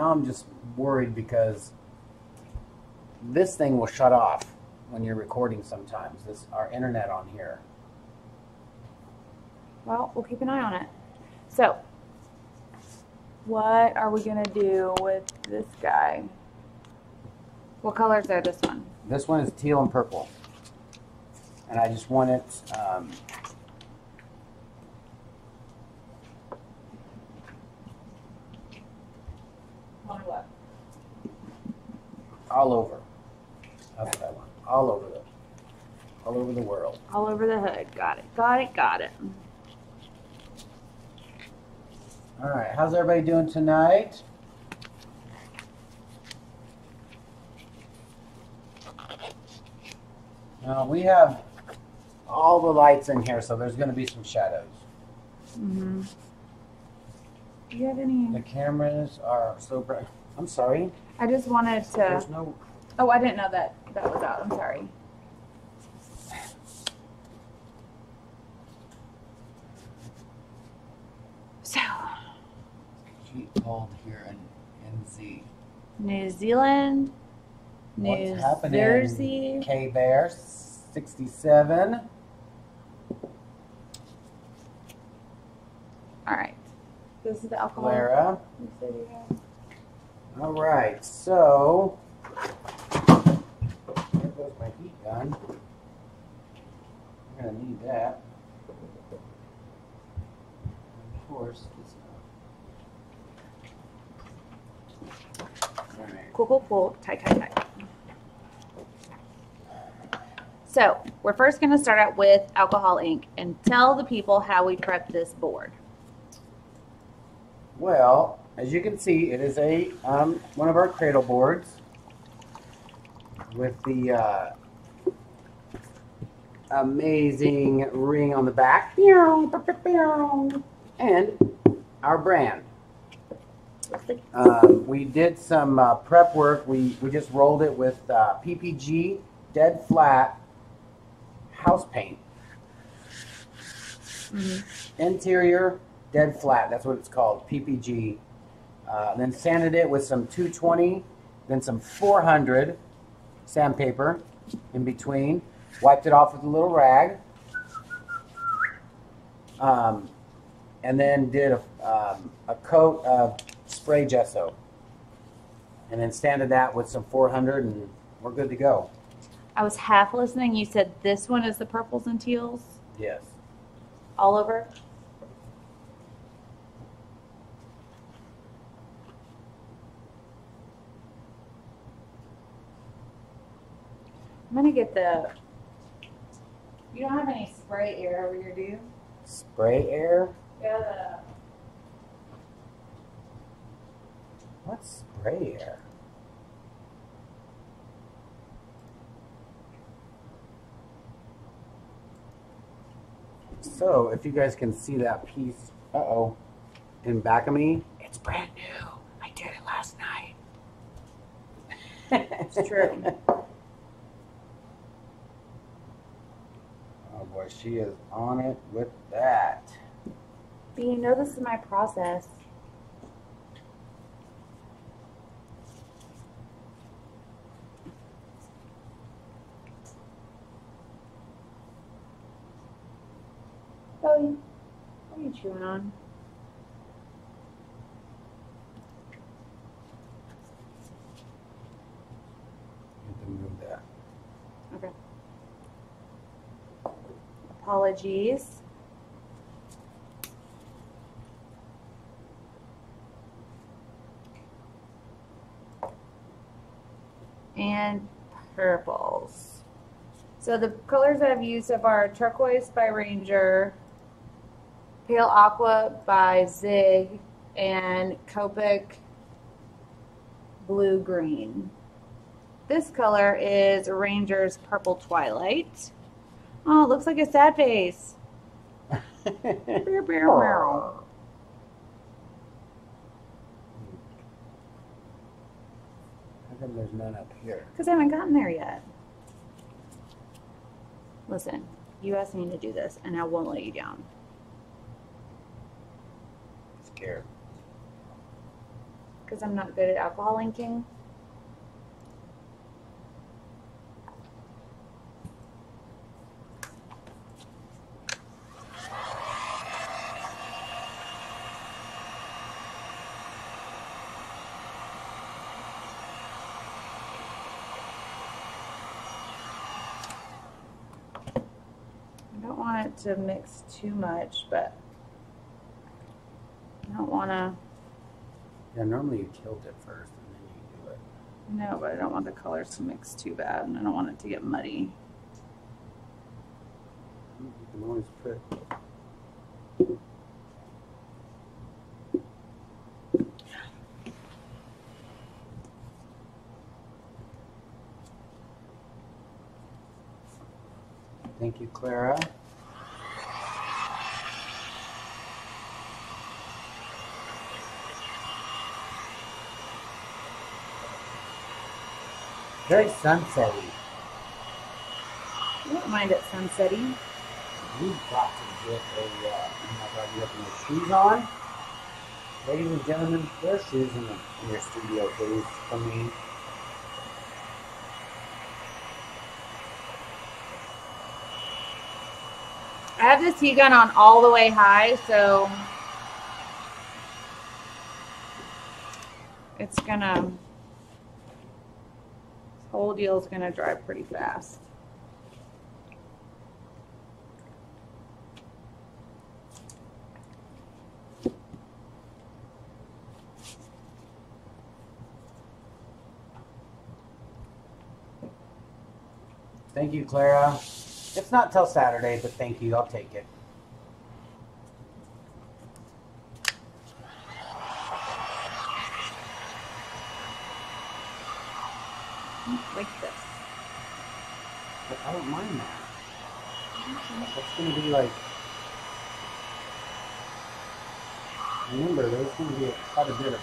now I'm just worried because this thing will shut off when you're recording sometimes, our internet on here. Well, we'll keep an eye on it. So, what are we going to do with this guy? What colors are this one? This one is teal and purple. And I just want it, on what? All over. That's what I want. All over the world. All over the hood. Got it. Got it. Got it. All right. How's everybody doing tonight? Now we have all the lights in here, so there's going to be some shadows. Mm-hmm. Do you have any? The cameras are so bright. I'm sorry. I just wanted to. There's no. Oh, I didn't know that that was out. I'm sorry. So. She called here in NZ. New Zealand. New Jersey. K Bear 67. All right. This is the alcohol. Clara. All right. So there goes my heat gun. I'm gonna need that. Of course. All right. Cool, cool, cool. Tight, tight, tight. So we're first going to start out with alcohol ink and tell the people how we prep this board. Well, as you can see, it is a one of our cradle boards with the amazing ring on the back and our brand. We did some prep work. We just rolled it with PPG dead flat house paint. Mm-hmm. Interior dead flat, that's what it's called, PPG. Then sanded it with some 220, then some 400 sandpaper in between. Wiped it off with a little rag. And then did a coat of spray gesso. And then sanded that with some 400 and we're good to go. I was half listening. You said this one is the purples and teals? Yes. All over? I'm going to get the... You don't have any spray air over here, do you? Spray air? Yeah. What's spray air? So, if you guys can see that piece, in back of me, it's brand new. I did it last night. It's true. Oh boy, she is on it with that. But you know this is my process. What are you chewing on? You have to move that. Okay. Apologies. And purples. So the colors that I've used so far are turquoise by Ranger, pale aqua by Zig, and Copic blue green. This color is Ranger's purple twilight. Oh, it looks like a sad face. Beow, beow, beow. How come there's none up here? Because I haven't gotten there yet. Listen, you asked me to do this, and I won't let you down. Here. because I'm not good at alcohol inking. To mix too much, but I don't want to. Yeah, normally you tilt it first and then you do it. No, but I don't want the colors to mix too bad, and I don't want it to get muddy. You can always put Thank you, Clara. Very sunsetty. You don't mind it sunsetty. We've got to get a, you have your shoes on. Ladies and gentlemen, wear shoes in your studio, please, for me. I have this heat gun on all the way high, so it's gonna. Whole deal is going to dry pretty fast. Thank you, Clara. It's not till Saturday, but thank you. I'll take it. Like this. But I don't mind that. Mm-hmm. That's going to be like... Remember, there's going to be quite a bit of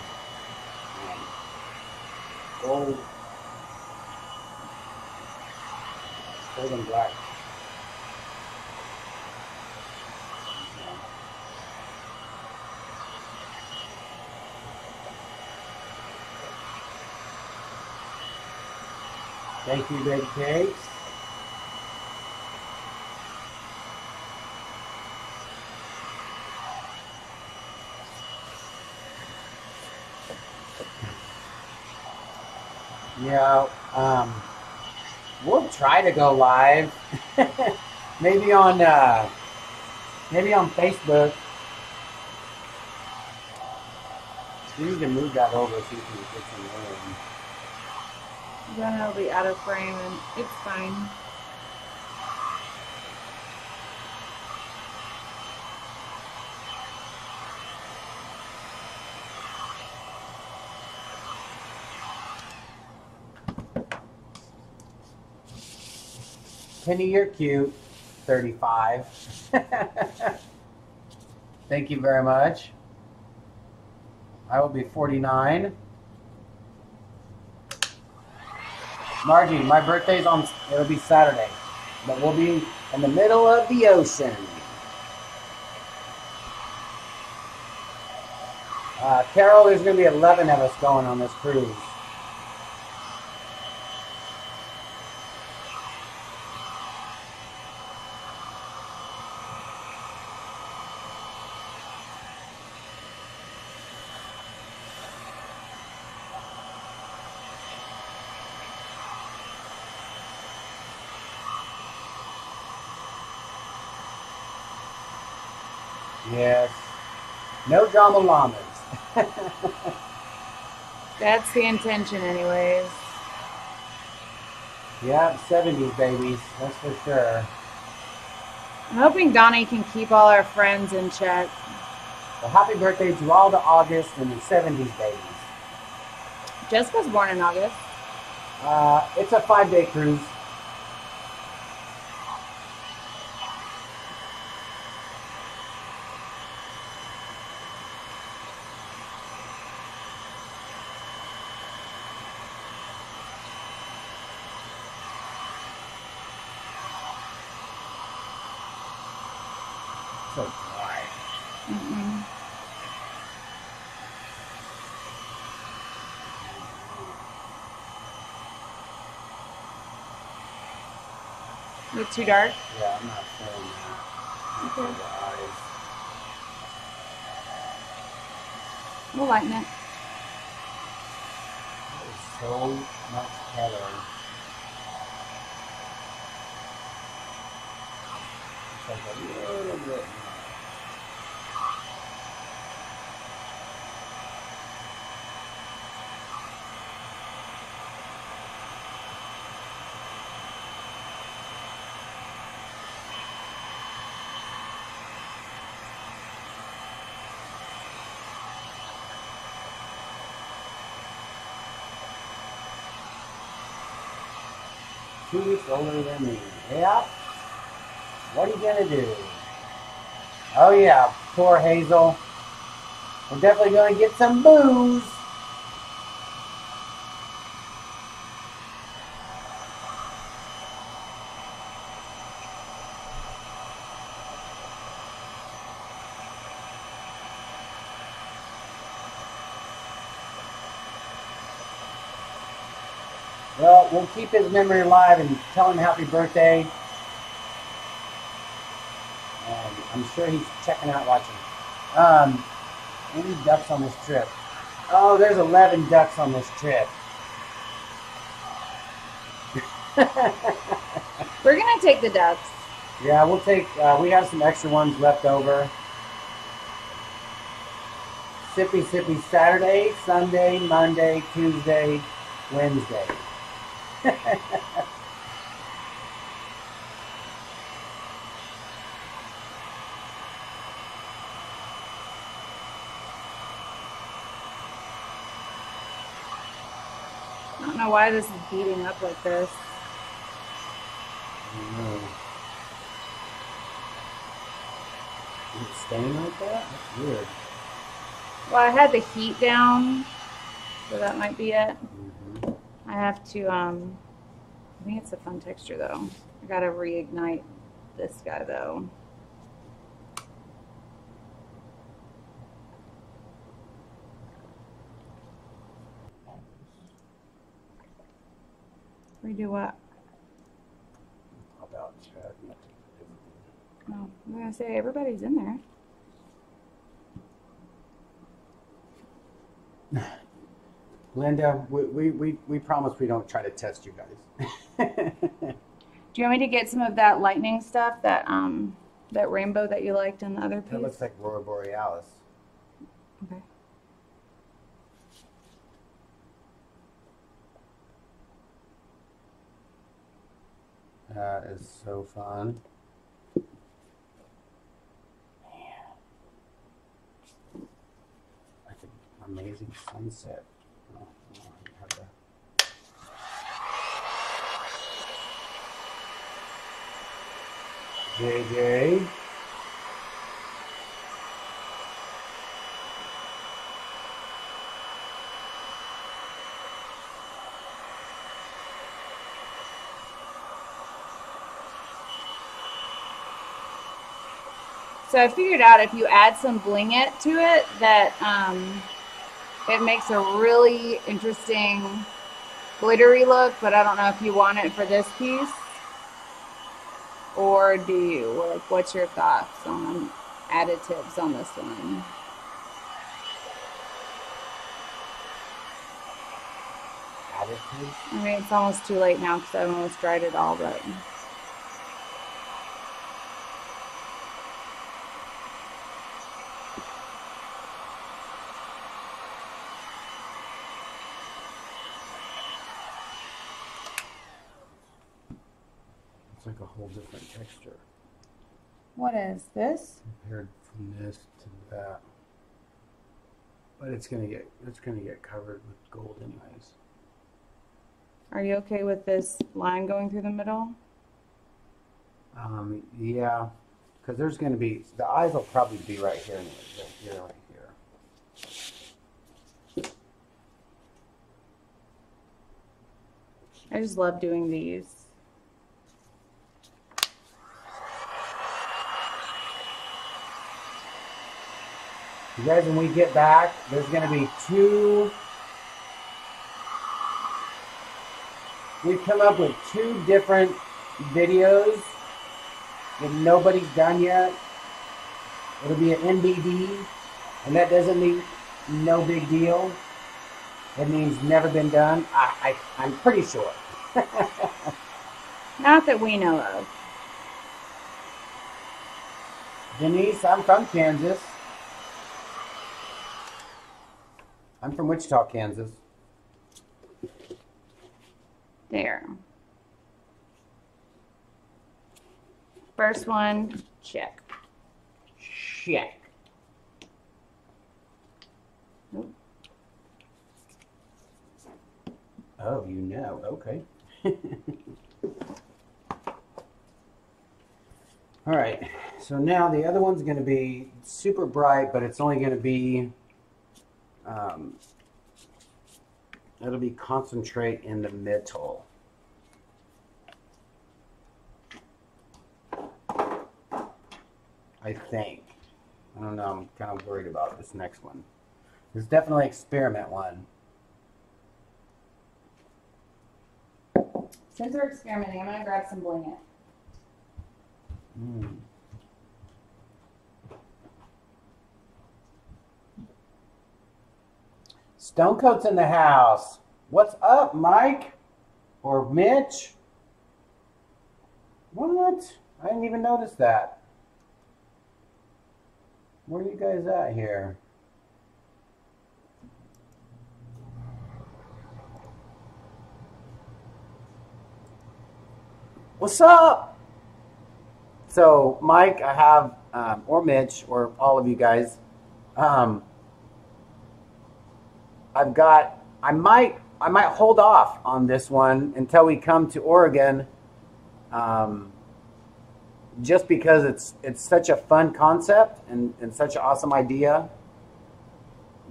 gold. Gold and black. Thank you, Baby Cakes. Yeah, we'll try to go live. maybe on Facebook. We need to move that over so you can get some room. Then it'll be out of frame and it's fine. Penny, you're cute. 35. Thank you very much. I will be 49. Margie, my birthday's on, it'll be Saturday, but we'll be in the middle of the ocean. Carol, there's going to be 11 of us going on this cruise. No drama llamas. That's the intention anyways. Yeah, 70s babies, that's for sure. I'm hoping Donnie can keep all our friends in check. Well, happy birthday to all the August and the 70s babies. Jessica's born in August. It's a 5-day cruise. It's too dark? Yeah, I'm not feeling that. Okay. We'll lighten it. It's so much better. It's like a little bit. Tooth older than me. Yeah. What are you gonna do? Oh yeah, poor Hazel. We're definitely gonna get some booze. Well, we'll keep his memory alive and tell him happy birthday. I'm sure he's checking out watching. Any ducks on this trip? Oh, there's 11 ducks on this trip. We're going to take the ducks. Yeah, we'll take, we have some extra ones left over. Sippy Sippy Saturday, Sunday, Monday, Tuesday, Wednesday. I don't know why this is beating up like this. I don't know. Is it staying like that? That's weird. Well, I had the heat down, so that might be it. I have to, I think it's a fun texture though. I gotta reignite this guy though. Redo what? About charity. No, I'm gonna say everybody's in there. Linda, we promise we don't try to test you guys. Do you want me to get some of that lightning stuff, that that rainbow that you liked in the other piece? That looks like Aurora Borealis. Okay. That is so fun. Man. That's an amazing sunset. JJ. So I figured out if you add some bling it to it, that it makes a really interesting glittery look, but I don't know if you want it for this piece. Or do you? Like, what's your thoughts on additives on this one? Additives? I mean, it's almost too late now because I've almost dried it all, but... like a whole different texture. What is this? Compared from this to that, but it's gonna get covered with gold anyways. Are you okay with this line going through the middle? Yeah, because there's gonna be the eyes will probably be right here, anyways, right here. I just love doing these. You guys, when we get back, there's going to be two, we've come up with two different videos that nobody's done yet. It'll be an NBD, and that doesn't mean no big deal. It means never been done. I'm pretty sure. Not that we know of. Denise, I'm from Kansas. I'm from Wichita, Kansas. There. First one, check. Check. Ooh. Oh, you know. Okay. All right. So now the other one's going to be super bright, but it's only going to be, it'll be concentrate in the middle. I think. I don't know. I'm kind of worried about this next one. It's definitely experiment one. Since we're experimenting, I'm going to grab some bling it. Mm. Stone Coat's in the house. What's up, Mike? Or Mitch? What? I didn't even notice that. Where are you guys at here? What's up? So, Mike, I have, or Mitch, or all of you guys, I've got, I might hold off on this one until we come to Oregon, just because it's such a fun concept and such an awesome idea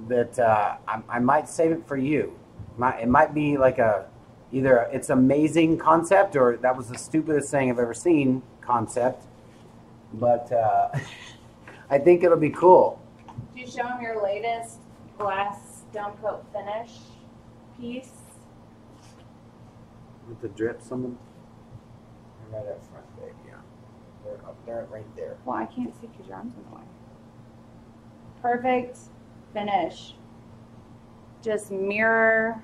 that I might save it for you. It might be like a, either it's amazing concept or that was the stupidest thing I've ever seen concept, but I think it'll be cool. Did you show them your latest glass stone coat finish piece? With the drips on them? Right up front, babe, yeah. They're up there, right there. Well, I can't see because your arms in the way. Perfect finish. Just mirror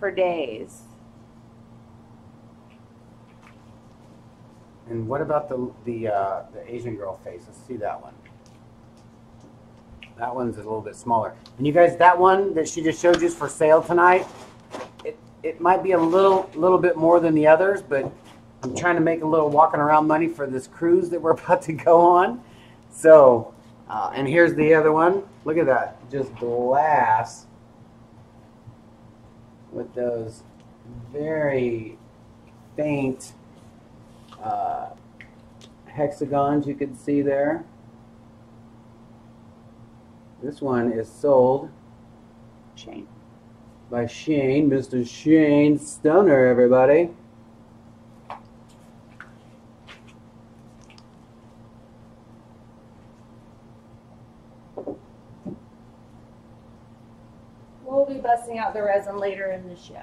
for days. And what about the Asian girl face? Let's see that one. That one's a little bit smaller. And you guys, that one that she just showed you is for sale tonight. It might be a little bit more than the others, but I'm trying to make a little walking around money for this cruise that we're about to go on. So, and here's the other one. Look at that, just glass. With those very faint hexagons you can see there. This one is sold by Shane, Mr. Shane Stoner, everybody. Busting out the resin later in the show.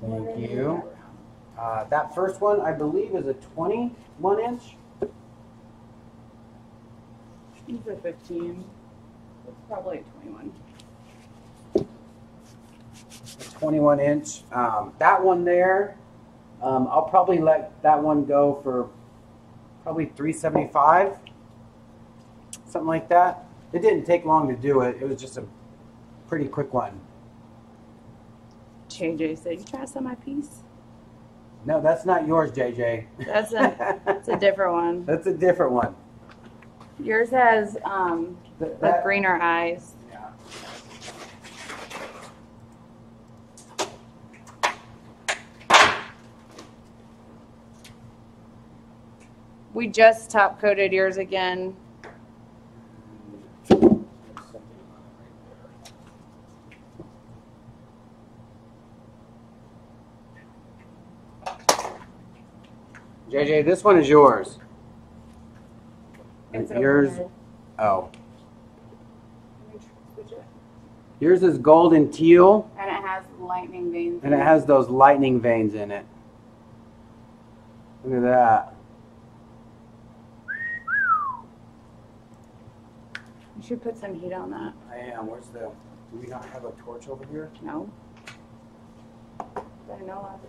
Thank you. That first one, I believe, is a 21 inch. It's a 15. It's probably a 21. A 21 inch. That one there, I'll probably let that one go for probably $375, something like that. It didn't take long to do it. It was just a pretty quick one. JJ said, "You try some of my piece?" No, that's not yours, JJ. That's a different one. That's a different one. Yours has the greener eyes. Yeah. We just top coated yours again. JJ, this one is yours. It's yours. Open. Oh. Yours is gold and teal. And it has lightning veins. And it has those lightning veins in it. Look at that. You should put some heat on that. I am. Where's the... Do we not have a torch over here? No. I know of. Do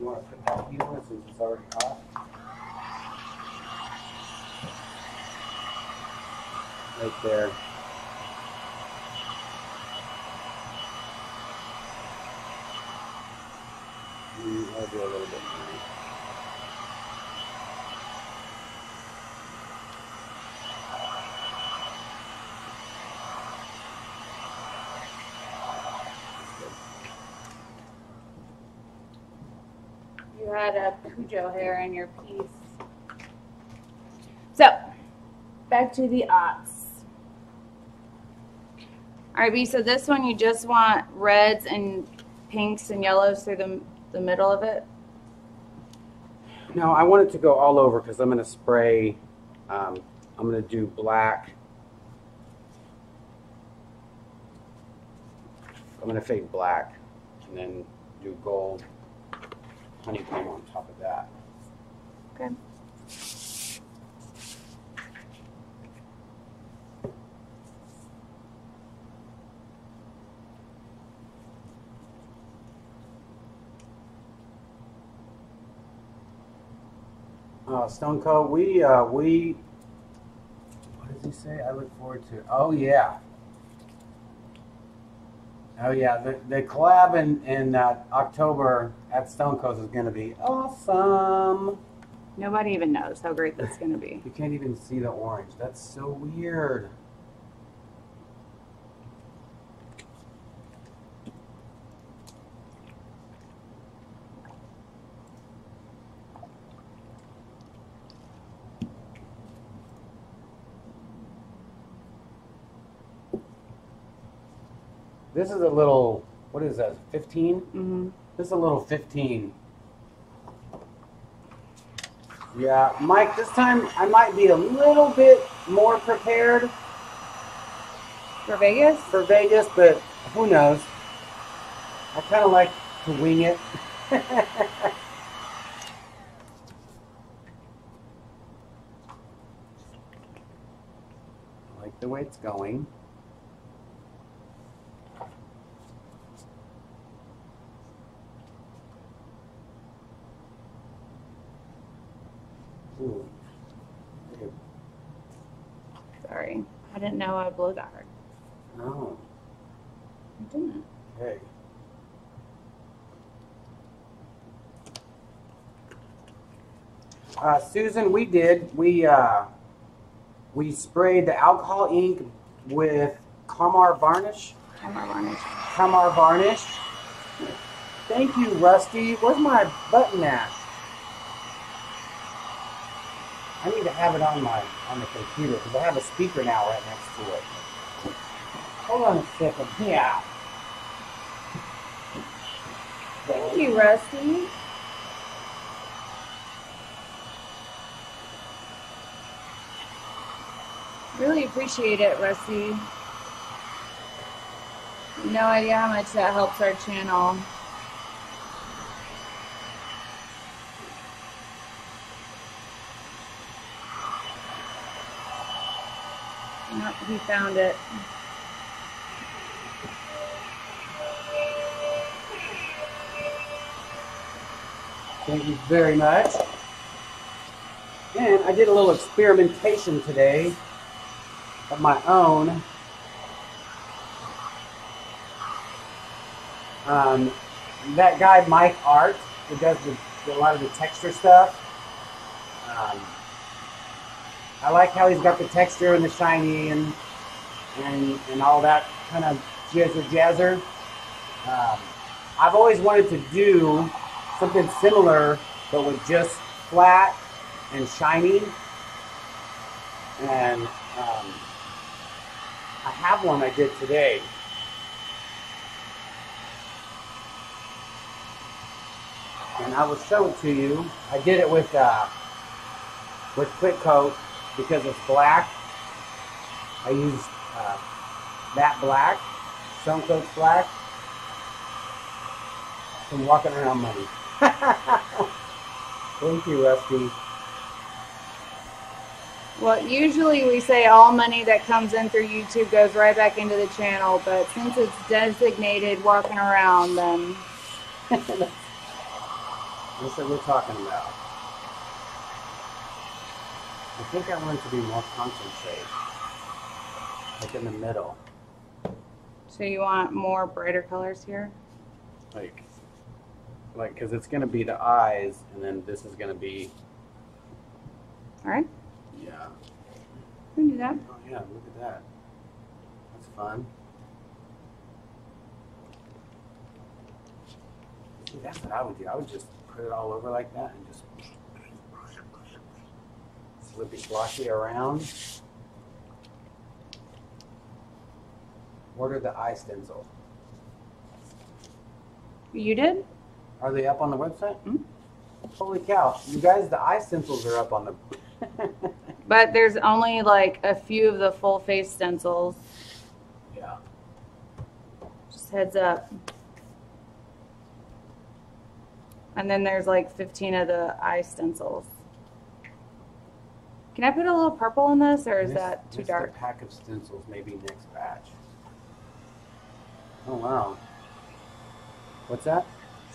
you want to put that heat on it since it's already hot? Right there. I'll do a little bit more. Had a Cujo hair in your piece. So, back to the aughts. Alright, B, so this one you just want reds and pinks and yellows through the middle of it? No, I want it to go all over because I'm going to spray, I'm going to do black. I'm going to fade black and then do gold. Honeycomb on top of that. Okay. Stone Coat, we what does he say? I look forward to. Oh yeah. Oh yeah, the collab in October at Stone Coat is going to be awesome. Nobody even knows how great that's going to be. You can't even see the orange. That's so weird. This is a little, what is that, 15? Mm-hmm. This is a little 15. Yeah, Mike, this time I might be a little bit more prepared. For Vegas? For Vegas, but who knows. I kind of like to wing it. I like the way it's going. Ooh. Sorry, I didn't know I blew that hard. Oh. I didn't. Okay. Susan, we did. We sprayed the alcohol ink with Kamar Varnish. Kamar Varnish. Kamar Varnish. Thank you, Rusty. Where's my button at? I need to have it on the computer because I have a speaker now right next to it. Hold on a second. Yeah. Thank you, Rusty. Really appreciate it, Rusty. No idea how much that helps our channel. Nope, he found it. Thank you very much. And I did a little experimentation today of my own. That guy, Mike Art, who does a lot of the texture stuff. I like how he's got the texture and the shiny and all that kind of jazzer. I've always wanted to do something similar, but with just flat and shiny. And I have one I did today. And I will show it to you. I did it with Quick Coat. Because it's black, I used that black, Stone Coat black, from walking around money. Thank you, Rusty. Well, usually we say all money that comes in through YouTube goes right back into the channel, but since it's designated walking around, then that's what we're talking about. I think I want it to be more concentrated, like in the middle. So you want more brighter colors here? Like, because it's going to be the eyes, and then this is going to be... All right. Yeah. We can do that. Oh, yeah, look at that. That's fun. See, that's what I would do. I would just put it all over like that and just... Slippy-sloshy around. Order the eye stencil. You did? Are they up on the website? Mm-hmm. Holy cow. You guys, the eye stencils are up on the... But there's only like a few of the full face stencils. Yeah. Just heads up. And then there's like 15 of the eye stencils. Can I put a little purple on this, or is that too dark? A pack of stencils, maybe next batch. Oh, wow. What's that?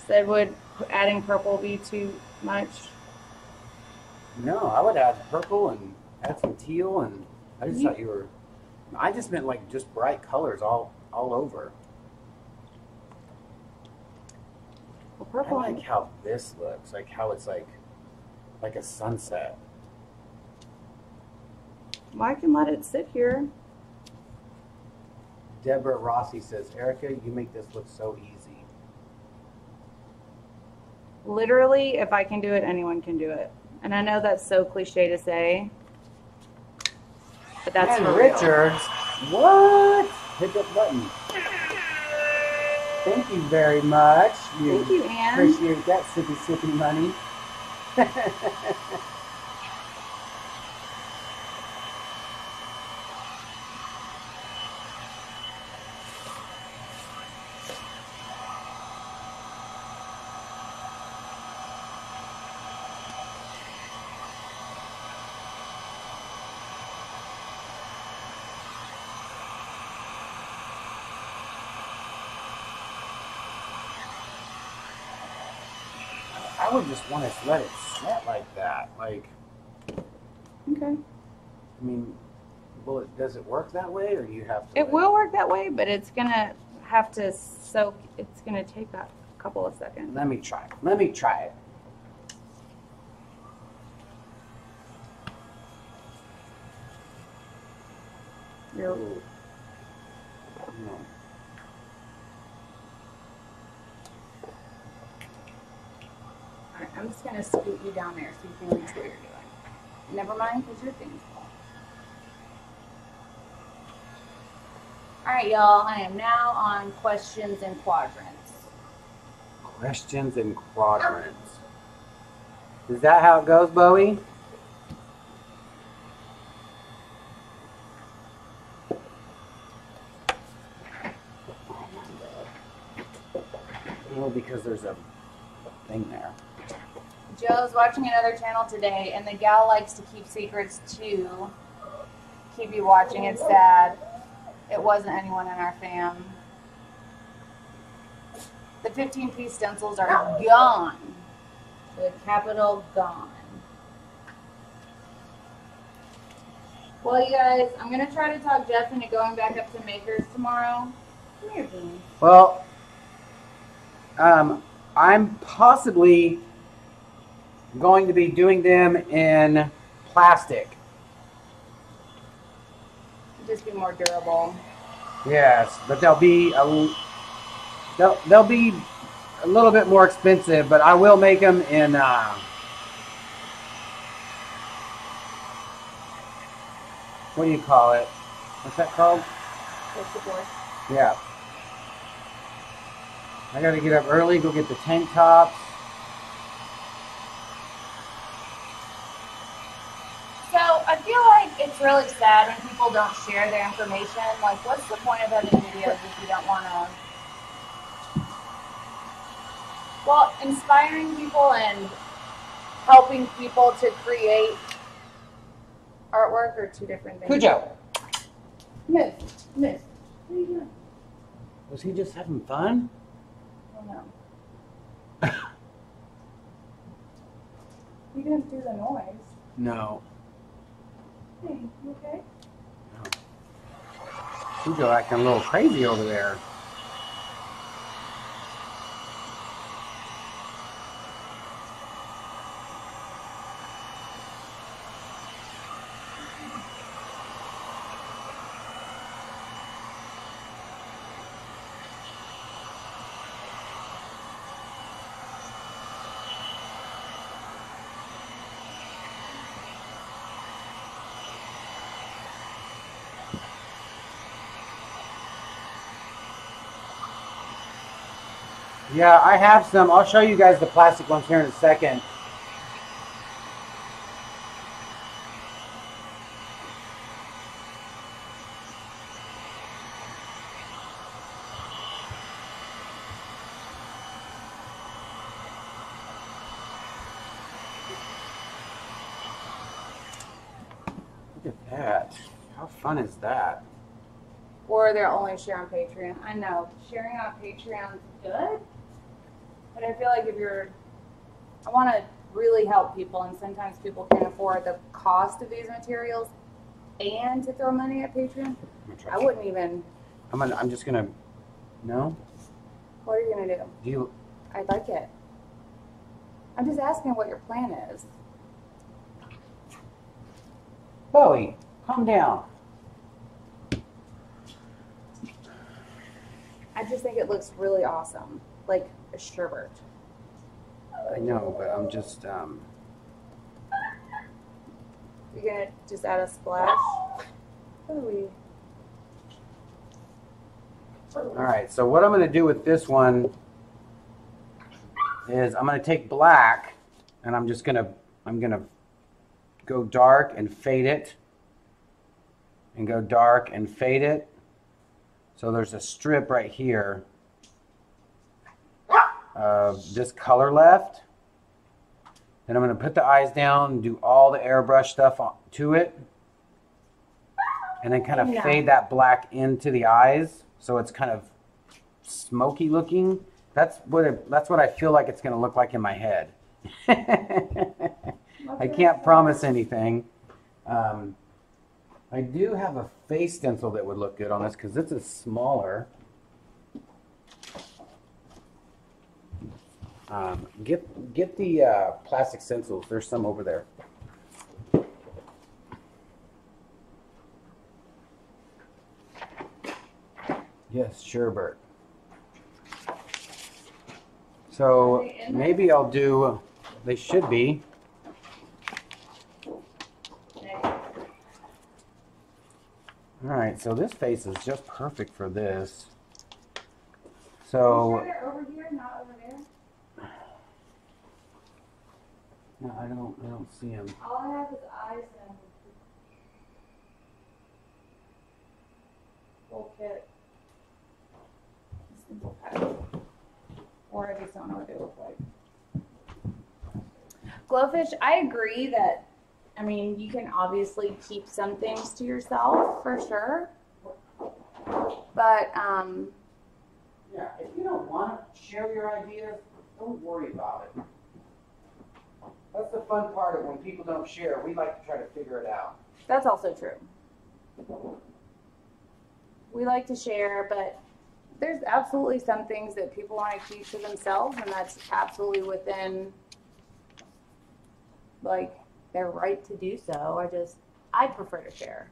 Said, would adding purple be too much? No, I would add purple and add some teal, and I just thought you were... I just meant like just bright colors all over. Well, purple. I like how this looks, like how it's like a sunset. Well, I can let it sit here. Deborah Rossi says, Erica, you make this look so easy. Literally, if I can do it, anyone can do it. And I know that's so cliche to say, but that's for real. Richards, what? Hit that button. Thank you very much. Thank you, Anne. Appreciate that sippy money. I would just want to let it set like that, like. Okay. I mean, well, does it work that way, or you have to? It will work that way, but it's gonna have to soak. It's gonna take a couple of seconds. Let me try. Let me try it. Ooh. No. I'm just going to scoot you down there so you can reach what you're doing. Never mind, because your thing's full. All right, y'all. I am now on questions and quadrants. Questions and quadrants. Is that how it goes, Bowie? Oh, because there's a thing there. Joe's watching another channel today, and the gal likes to keep secrets too. Keep you watching, it's sad. It wasn't anyone in our fam. The 15-piece stencils are gone. The capital gone. Well, you guys, I'm going to try to talk Jeff into going back up to Makers tomorrow. Come here, Dean. Well, I'm possibly... going to be doing them in plastic. It'll just be more durable. Yes, but they'll be a little bit more expensive. But I will make them in what do you call it? What's that called? Yeah. I got to get up early. Go get the tank tops. It's really sad when people don't share their information. Like, what's the point of having videos if you don't want to? Well, inspiring people and helping people to create artwork are two different things. Cujo. Miss. What are you doing? Was he just having fun? I don't know. You didn't do the noise. No. Hey, you okay? No. Cujo acting a little crazy over there. Yeah, I have some. I'll show you guys the plastic ones here in a second. Look at that. How fun is that? Or they'll only share on Patreon. I know. Sharing on Patreon's good. But I feel like if you're, I want to really help people, and sometimes people can't afford the cost of these materials and to throw money at Patreon. I wouldn't even. I'm just going to, no? What are you going to do? Do you? I like it. I'm just asking what your plan is. Bowie, calm down. I just think it looks really awesome. Like a sherbet. I know, but I'm just, You're gonna just add a splash? Ooh. Alright, so what I'm gonna do with this one is I'm gonna take black and I'm gonna go dark and fade it. And go dark and fade it. So there's a strip right here. This color left. Then I'm going to put the eyes down and do all the airbrush stuff on, to it. And then kind of fade that black into the eyes so it's kind of smoky looking. That's what I feel like it's going to look like in my head. I can't promise anything. I do have a face stencil that would look good on this because this is smaller. Get the plastic stencils. There's some over there. Yes, sure, Bert. So maybe I'll do. They should be. All right. So this face is just perfect for this. So. Are you sure they're over here, not over there? No, I don't see him. All I have is eyes and full kit. Simple pack. Or I just don't know what they look like. Glowfish, I agree that, I mean, you can obviously keep some things to yourself for sure. But, yeah, if you don't want to share your ideas, don't worry about it. That's the fun part of when people don't share. We like to try to figure it out. That's also true. We like to share, but there's absolutely some things that people want to keep to themselves, and that's absolutely within, like, their right to do so. I prefer to share.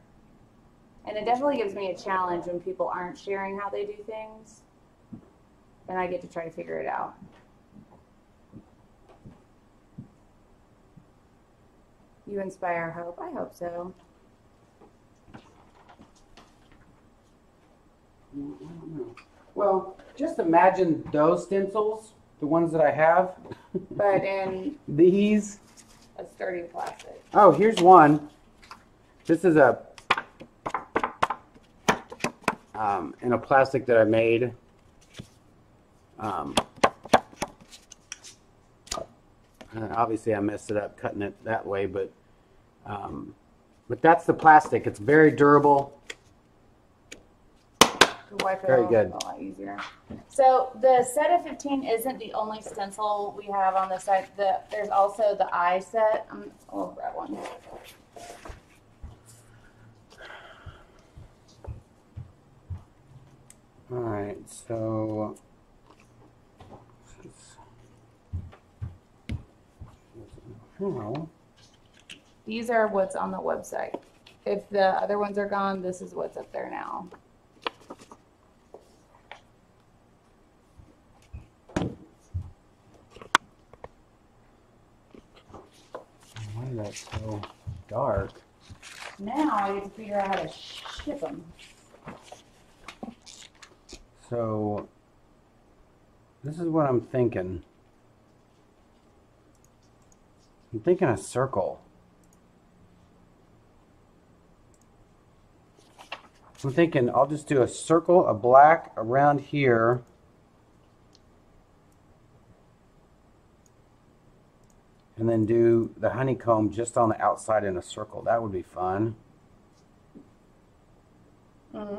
And it definitely gives me a challenge when people aren't sharing how they do things, and I get to try to figure it out. You inspire hope. I hope so. Well, just imagine those stencils, the ones that I have. But in these. A sturdy plastic. Oh, here's one. This is a in a plastic that I made. Obviously, I messed it up cutting it that way, but that's the plastic. It's very durable. Very good. A lot easier. So the set of 15 isn't the only stencil we have on this side. There's also the eye set. I'll grab one. All right, so these are what's on the website. If the other ones are gone, this is what's up there now. Why is that so dark? Now I get to figure out how to ship them. So this is what I'm thinking. I'm thinking a circle. I'm thinking I'll just do a circle, a black around here. And then do the honeycomb just on the outside in a circle. That would be fun. Mm-hmm.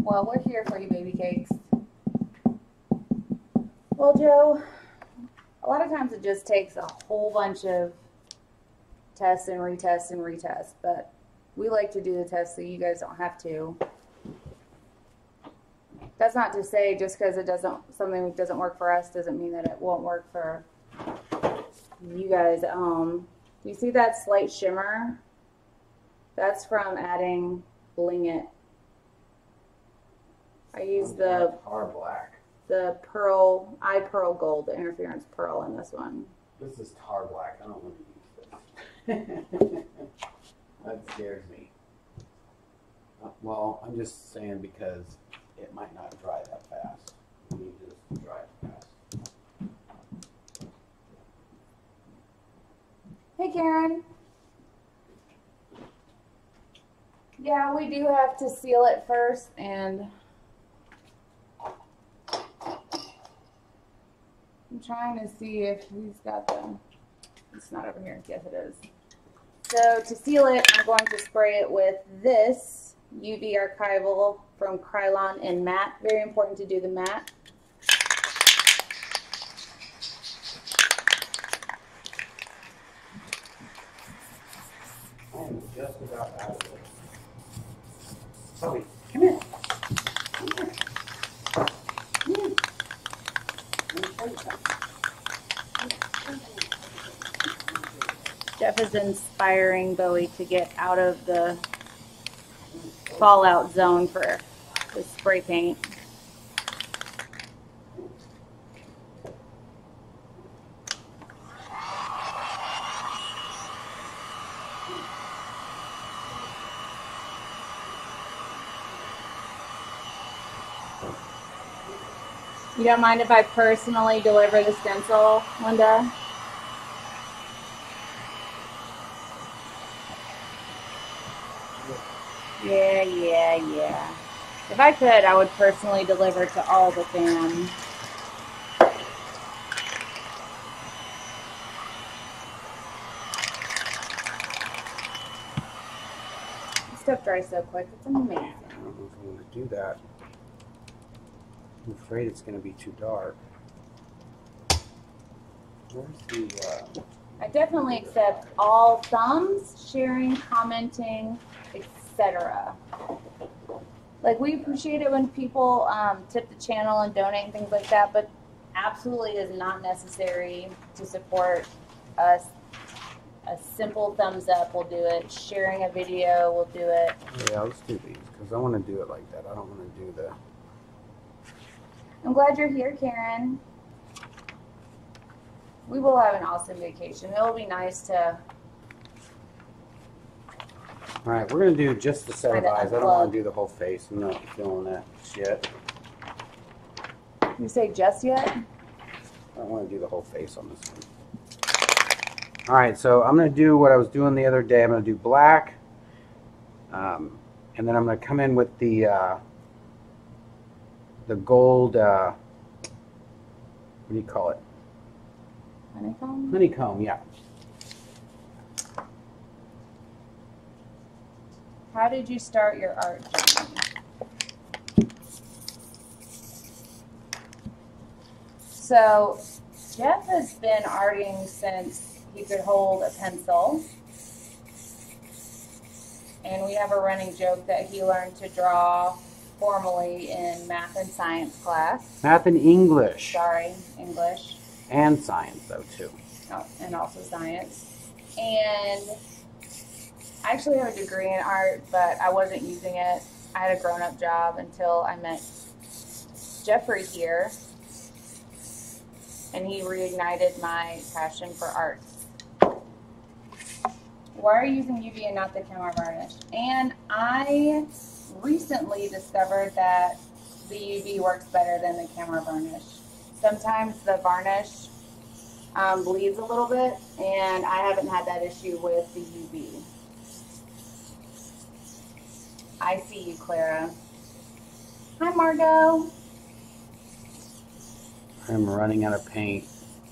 Well, we're here for you, baby cakes. Well, Joe, a lot of times it just takes a whole bunch of tests and retests and retests, but we like to do the tests so you guys don't have to. That's not to say just because it doesn't, something doesn't work for us doesn't mean that it won't work for you guys. You see that slight shimmer? That's from adding Bling It. I use the black. The pearl, eye pearl gold, the interference pearl in this one. This is tar black. I don't want to use this. That scares me. Well, I'm just saying because it might not dry that fast. We need to dry it fast. Hey, Karen. Yeah, we do have to seal it first and. I'm trying to see if he's got the, it's not over here, yes it is. So to seal it, I'm going to spray it with this UV Archival from Krylon in matte. Very important to do the matte. I am just about out of it. Bobby, come here. Jeff is inspiring Bowie to get out of the fallout zone for the spray paint. You don't mind if I personally deliver the stencil, Linda? Yeah. If I could, I would personally deliver to all the fans. This stuff dries so quick, it's amazing. I don't know if I'm going to do that. I'm afraid it's going to be too dark. Where's the, I definitely accept all thumbs, sharing, commenting, etc. Like, we appreciate it when people tip the channel and donate and things like that, but absolutely is not necessary to support us. A simple thumbs up will do it. Sharing a video will do it. Yeah, let's do these because I want to do it like that. I don't want to do the... I'm glad you're here, Karen. We will have an awesome vacation. It'll be nice to... All right, we're going to do just the set of eyes. I don't want to do the whole face. I'm not feeling that shit. You say just yet? I don't want to do the whole face on this one. All right, so I'm going to do what I was doing the other day. I'm going to do black, And then I'm going to come in with the gold, what do you call it? Honeycomb? Honeycomb, yeah. How did you start your art journey? So Jeff has been arting since he could hold a pencil. And we have a running joke that he learned to draw formally in math and science class. Math and English. Sorry, English. And science, though, too. Oh, and also science. And I actually have a degree in art, but I wasn't using it. I had a grown-up job until I met Jeffrey here. And he reignited my passion for art. Why are you using UV and not the Kamar Varnish? And I recently discovered that the UV works better than the Kamar Varnish. Sometimes the varnish bleeds a little bit, and I haven't had that issue with the UV. I see you, Clara. Hi, Margot. I'm running out of paint.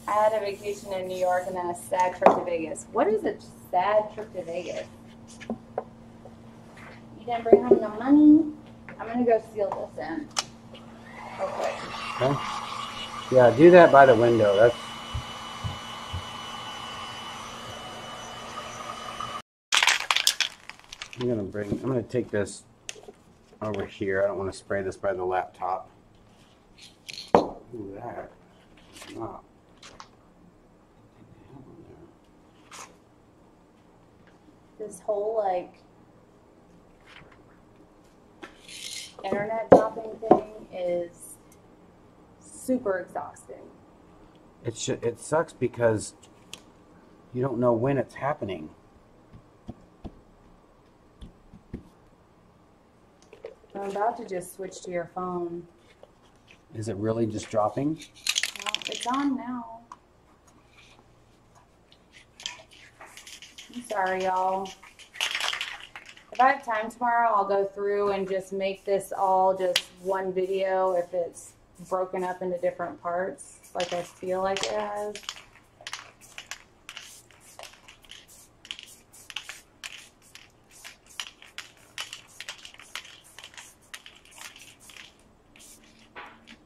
I had a vacation in New York and then a sad trip to Vegas. What is a sad trip to Vegas? You didn't bring home the money? I'm going to go seal this in. Okay. Okay. Yeah, do that by the window. That's. I'm going to take this over here. I don't want to spray this by the laptop. Ooh, that. Wow. This whole like internet shopping thing is super exhausting. It sucks because you don't know when it's happening. I'm about to just switch to your phone. Is it really just dropping? No, it's on now. I'm sorry, y'all. If I have time tomorrow, I'll go through and just make this all just one video if it's broken up into different parts, like I feel like it has.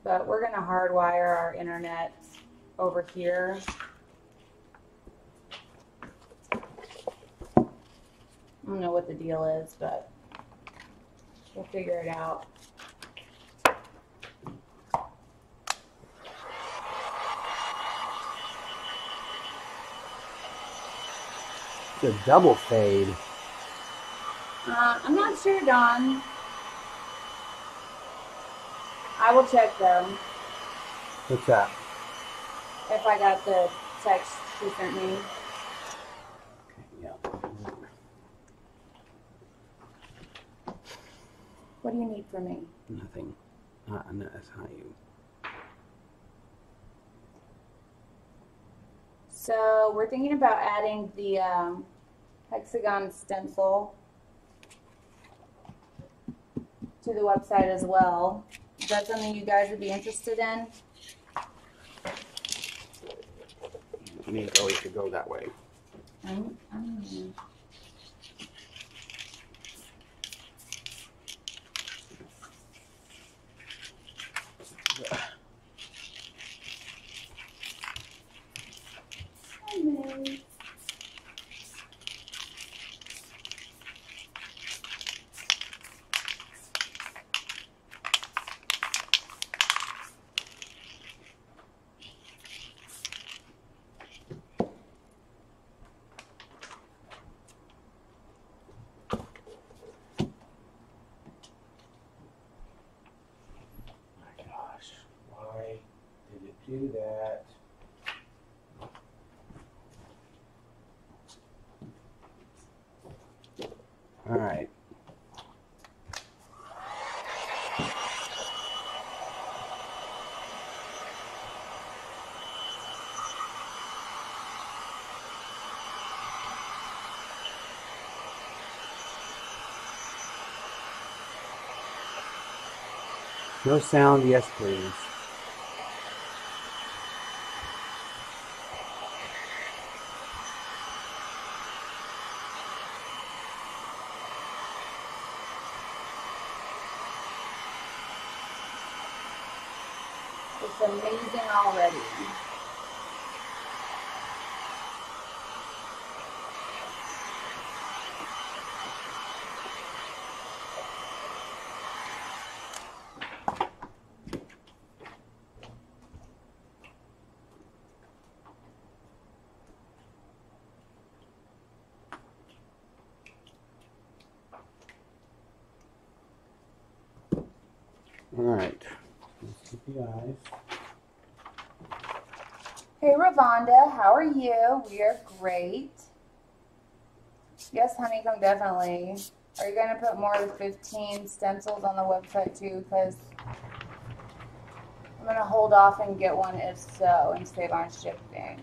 But we're going to hardwire our internet over here. I don't know what the deal is, but we'll figure it out. The double fade. I'm not sure, Don. I will check them. What's that? If I got the text she sent me. Yeah. What do you need from me? Nothing. That's not you. So we're thinking about adding the hexagon stencil to the website as well. Is that something you guys would be interested in? I mean, oh, you could go that way. No sound, yes please. It's amazing already. Hey Ravonda, how are you? We are great. Yes, honeycomb, definitely. Are you going to put more than 15 stencils on the website too? Because I'm going to hold off and get one if so and save on shipping.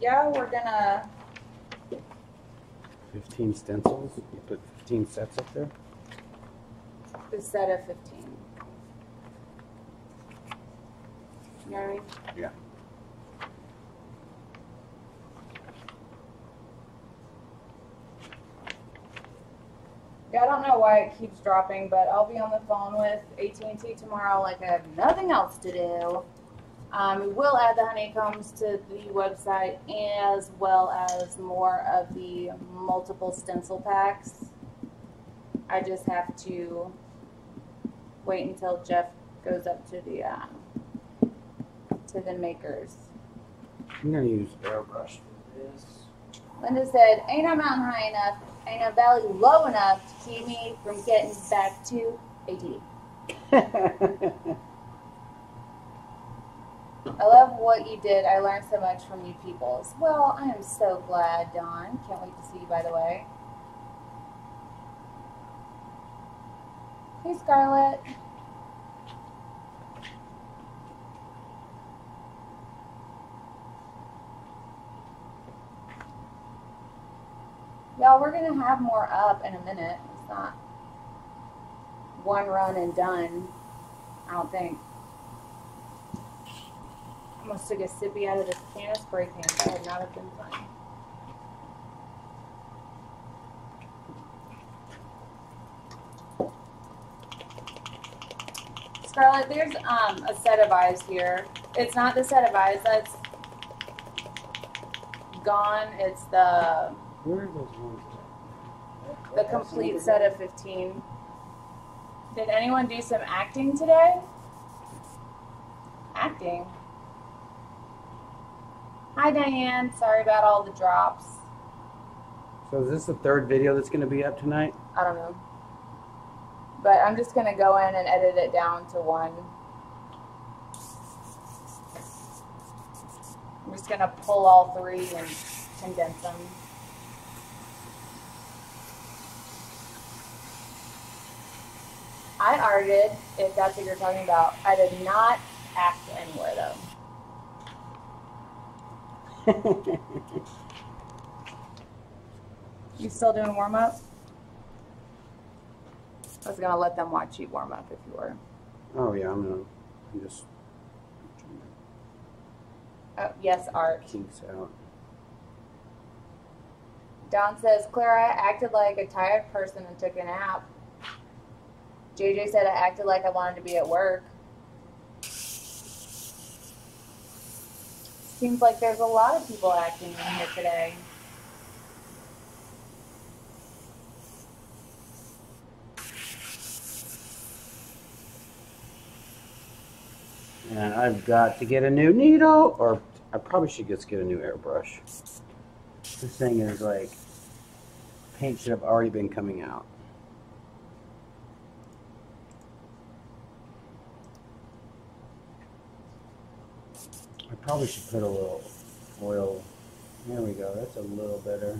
Yeah, we're going to... 15 stencils? You put 15 sets up there? The set of 15. You know what I mean? Yeah. Yeah, I don't know why it keeps dropping, but I'll be on the phone with AT&T tomorrow like I have nothing else to do. We will add the honeycombs to the website as well as more of the multiple stencil packs. I just have to wait until Jeff goes up to the makers. I'm gonna use airbrush for this. Linda said, "Ain't no mountain high enough, ain't no valley low enough to keep me from getting back to AD." I love what you did. I learned so much from you people as well. I am so glad, Dawn. Can't wait to see you, by the way. Hey, Scarlett. Y'all, we're going to have more up in a minute. It's not one run and done, I don't think. I almost took a sippy out of this can of spray paint. That would not have been fun. Scarlett, there's a set of eyes here. It's not the set of eyes that's gone. It's the... Where are those ones? The complete set of 15. Did anyone do some acting today? Acting? Hi, Diane. Sorry about all the drops. So is this the third video that's going to be up tonight? I don't know. But I'm just going to go in and edit it down to one. I'm just going to pull all three and condense them. I arted, if that's what you're talking about. I did not act anywhere, though. You still doing warm-up? I was going to let them watch you warm up if you were. Oh, yeah, I'm going to just... Oh, yes, Art. Kinks out. Don says, Clara acted like a tired person and took a nap. JJ said I acted like I wanted to be at work. Seems like there's a lot of people acting in here today. And I've got to get a new needle, or I probably should just get a new airbrush. This thing is like paint should have already been coming out. I probably should put a little oil. There we go, that's a little better.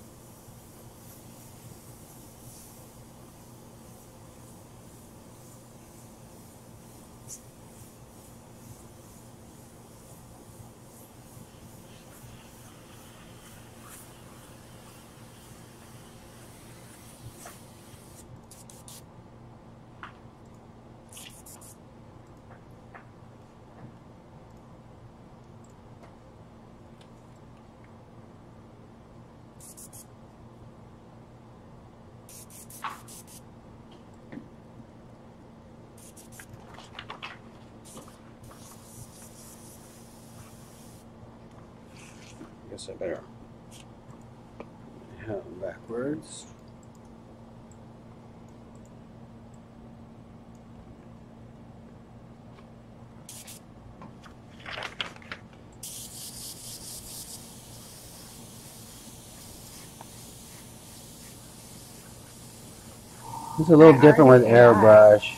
guess I better have them backwards. It's a little different with airbrush.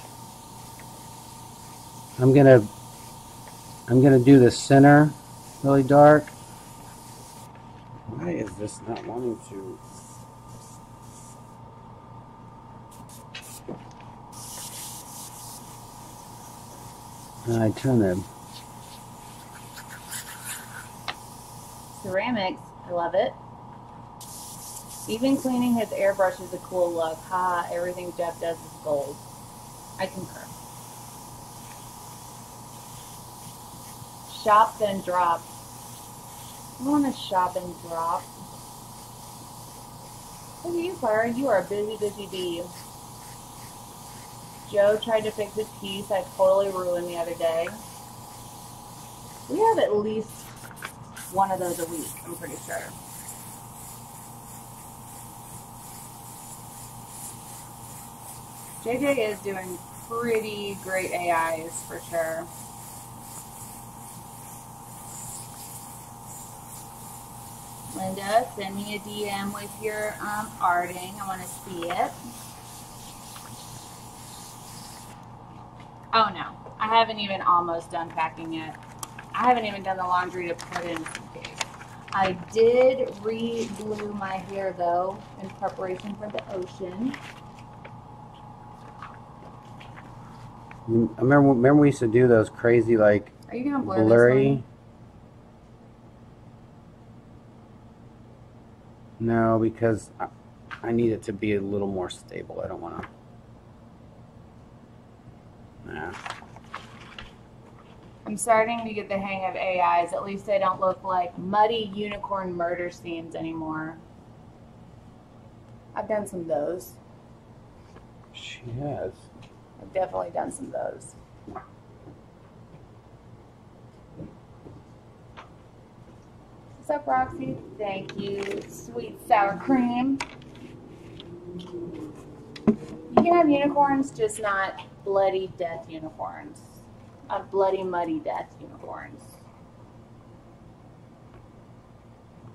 I'm gonna do the center really dark. Why is this not wanting to? And I turn them. Ceramics, I love it. Even cleaning his airbrush is a cool look. Ha, everything Jeff does is gold. I concur. Shop then drop. I want to shop and drop. Look at you, Clara. You are a busy, busy bee. Joe tried to fix his piece I totally ruined the other day. We have at least one of those a week, I'm pretty sure. JJ is doing pretty great AIs for sure. Linda, send me a DM with your arting. I want to see it. Oh no, I haven't even almost done packing yet. I haven't even done the laundry to put in some case. I did re-glue my hair though in preparation for the ocean. Remember we used to do those crazy, like, are you gonna blur blurry? No, because I need it to be a little more stable. I don't want to. Nah. I'm starting to get the hang of AIs. At least they don't look like muddy unicorn murder scenes anymore. I've done some of those. She has. I've definitely done some of those. What's up, Roxy? Thank you. Sweet sour cream. You can have unicorns, just not bloody death unicorns. Not bloody muddy death unicorns.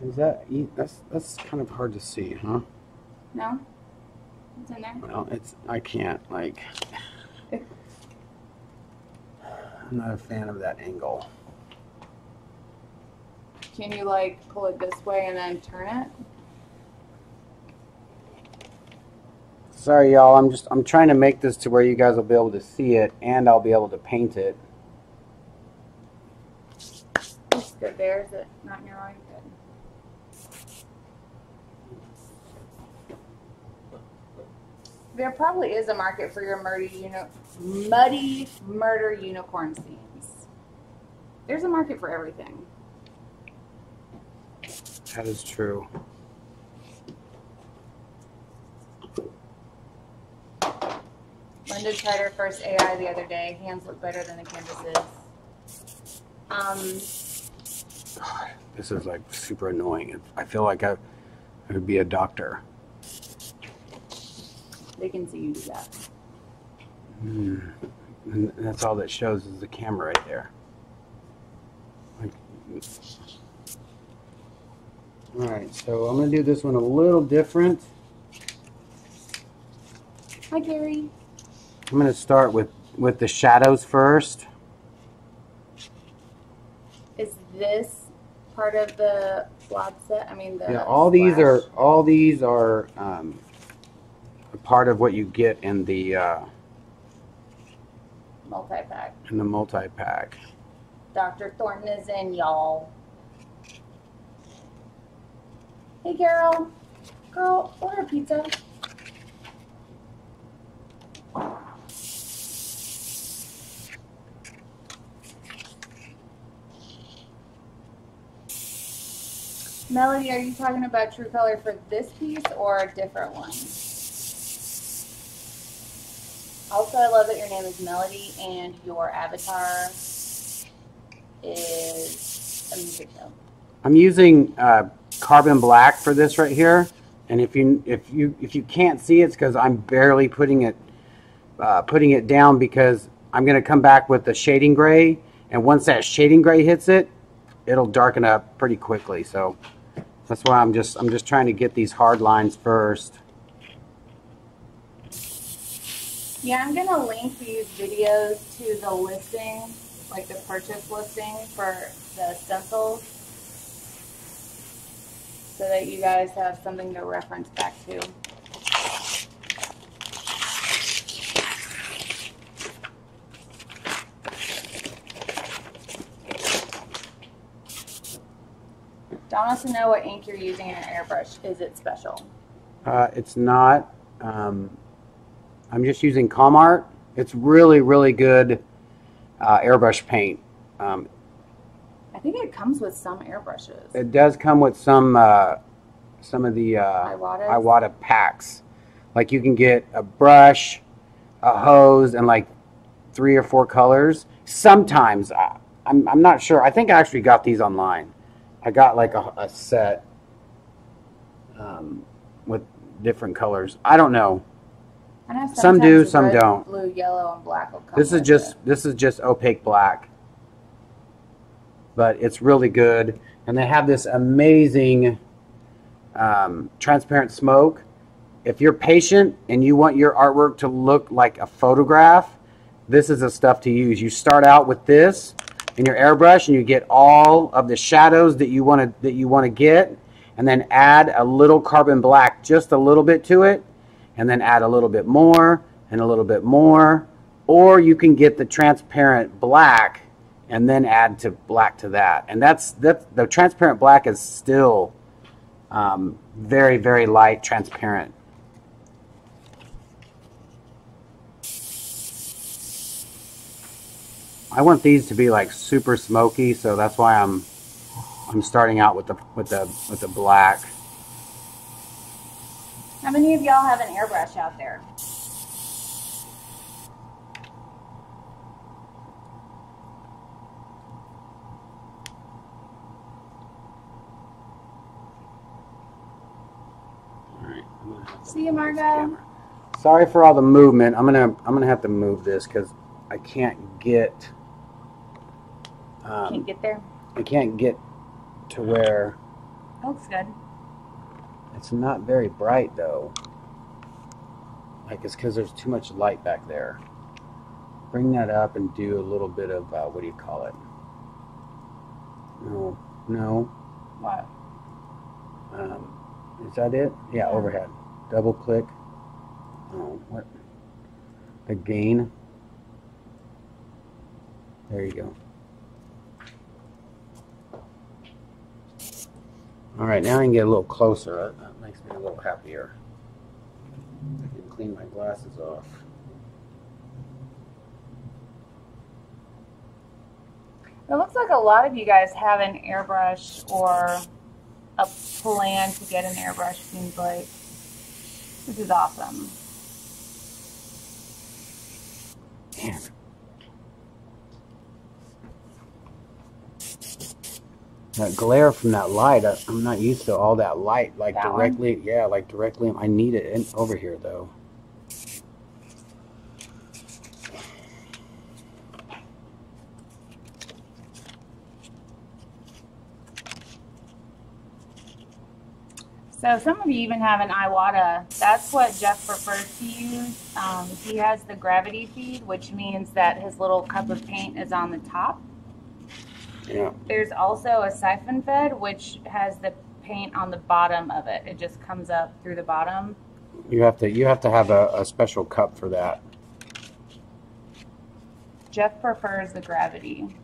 Is that, that's kind of hard to see, huh? No? It's in there? No, it's, I can't, like, I'm not a fan of that angle. Can you, like, pull it this way and then turn it? Sorry, y'all, I'm trying to make this to where you guys will be able to see it, and I'll be able to paint it. It's good there, is it not in your eye? Good. There probably is a market for your muddy murder unicorn scenes. There's a market for everything. That is true. Linda tried her first AI the other day. Hands look better than the canvases. God, this is like super annoying. I feel like I would be a doctor. They can see you do that. Mm. And that's all that shows is the camera right there. Like, all right, so I'm gonna do this one a little different. Hi, Gary. I'm gonna start with the shadows first. Is this part of the blob set? I mean, the yeah. All these are. Part of what you get in the multi-pack. In the multi-pack. Dr. Thornton is in, y'all. Hey, Carol. Girl, order pizza. Melody, are you talking about True Color for this piece or a different one? Also, I love that your name is Melody and your avatar is a music note. I'm using carbon black for this right here, and if you can't see it, it's because I'm barely putting it down, because I'm going to come back with the shading gray, and once that shading gray hits it, it'll darken up pretty quickly. So that's why I'm just trying to get these hard lines first. Yeah, I'm gonna link these videos to the listing, like the purchase listing for the stencils, so that you guys have something to reference back to. Don wants to know what ink you're using in your airbrush. Is it special? It's not. I'm just using ComArt. It's really, really good airbrush paint. I think it comes with some airbrushes. It does come with some of the Iwata packs. Like you can get a brush, a hose, and like 3 or 4 colors. Sometimes I'm not sure. I think I actually got these online. I got like a set with different colors. I don't know. Some do, some red, don't. Blue, yellow, and black will come. This is just opaque black, but it's really good. And they have this amazing transparent smoke. If you're patient and you want your artwork to look like a photograph, this is the stuff to use. You start out with this in your airbrush, and you get all of the shadows that you want to get, and then add a little carbon black, just a little bit to it. And then add a little bit more and a little bit more, or you can get the transparent black and then add to black to that. And that the transparent black is still very, very light transparent. I want these to be like super smoky, so that's why I'm starting out with the black. How many of y'all have an airbrush out there? All right. I'm gonna have to see you, Margo. Sorry for all the movement. I'm gonna have to move this because I can't get. Can't get there. I can't get to where. That looks good. It's not very bright though. Like it's because there's too much light back there. Bring that up and do a little bit of what do you call it? No, no. What? Is that it? Yeah, overhead. Double click. Oh, what? The gain. There you go. All right, now I can get a little closer. That makes me a little happier. I can clean my glasses off. It looks like a lot of you guys have an airbrush or a plan to get an airbrush, seems like. This is awesome. Man. That glare from that light, I'm not used to all that light, like that directly, one? Yeah, like directly, I need it in, over here though. So some of you even have an Iwata. That's what Jeff prefers to use. He has the gravity feed, which means that his little cup of paint is on the top. Yeah. There's also a siphon fed, which has the paint on the bottom of it. It just comes up through the bottom. You have to have a special cup for that. Jeff prefers the gravity.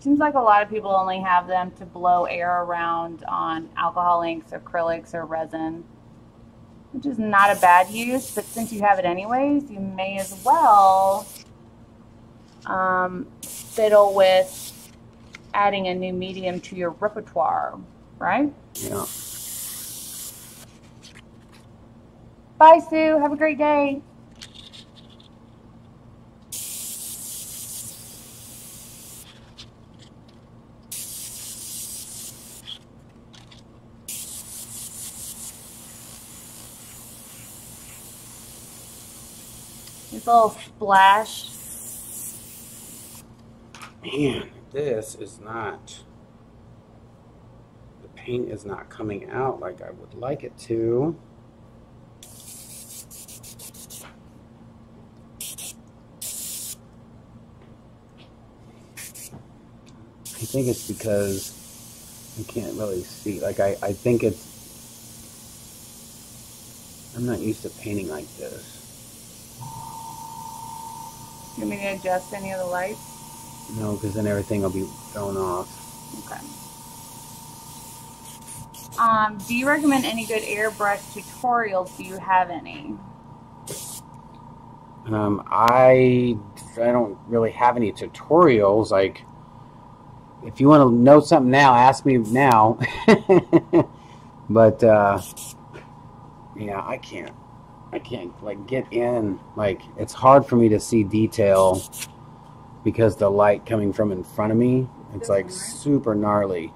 Seems like a lot of people only have them to blow air around on alcohol inks, acrylics, or resin, which is not a bad use. But since you have it anyways, you may as well fiddle with adding a new medium to your repertoire, right? Yeah. Bye, Sue. Have a great day. This little splash. Man, this is not, the paint is not coming out like I would like it to. I think it's because you can't really see. Like, I think it's, I'm not used to painting like this. You want me to adjust any of the lights? No, because then everything will be thrown off. Okay. Do you recommend any good airbrush tutorials? Do you have any? I don't really have any tutorials. Like, if you want to know something now, ask me now. But yeah, I can't like get in. Like, it's hard for me to see detail because the light coming from in front of me, it's like super gnarly.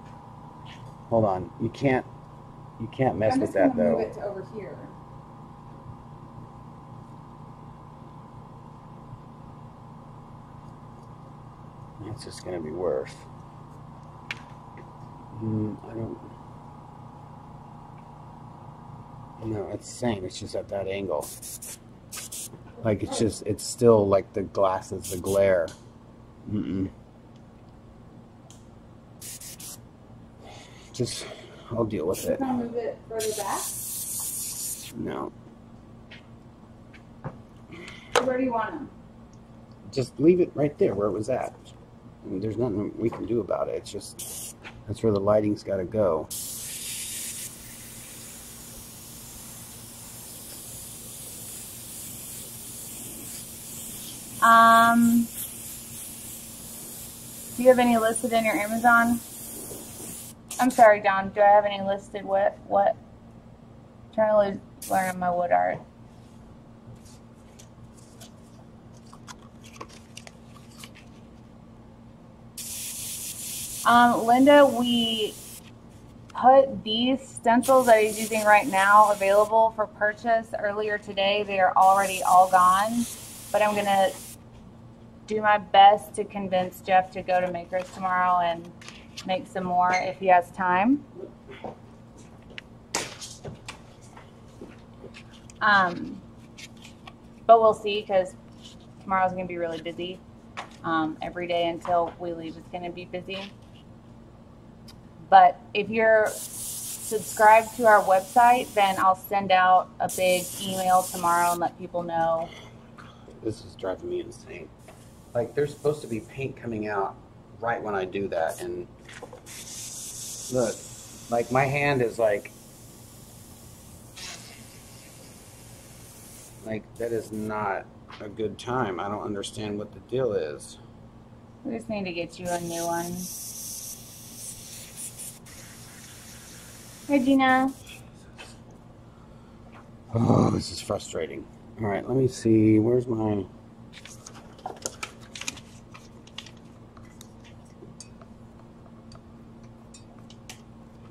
Hold on, you can't mess with that though. I'm just gonna move it to over here. That's just gonna be worse. I don't. No, it's the same. It's just at that angle. Like, it's just, it's still like the glasses, the glare. Just, I'll deal with it. Can I move it further back? No. Where do you want them? Just leave it right there where it was at. I mean, there's nothing we can do about it. It's just, that's where the lighting's got to go. Do you have any listed in your Amazon? I'm sorry, Don. Do I have any listed? What? I'm trying to learn my wood art. Linda, we put these stencils that he's using right now available for purchase earlier today. They are already all gone, but I'm gonna do my best to convince Jeff to go to Maker's tomorrow and make some more if he has time. But we'll see, because tomorrow's going to be really busy. Every day until we leave is going to be busy. But if you're subscribed to our website, then I'll send out a big email tomorrow and let people know. This is driving me insane. Like, there's supposed to be paint coming out right when I do that, and look, like, my hand is like that is not a good time. I don't understand what the deal is. We just need to get you a new one. Hey, Gina. Oh, this is frustrating. All right, let me see. Where's mine?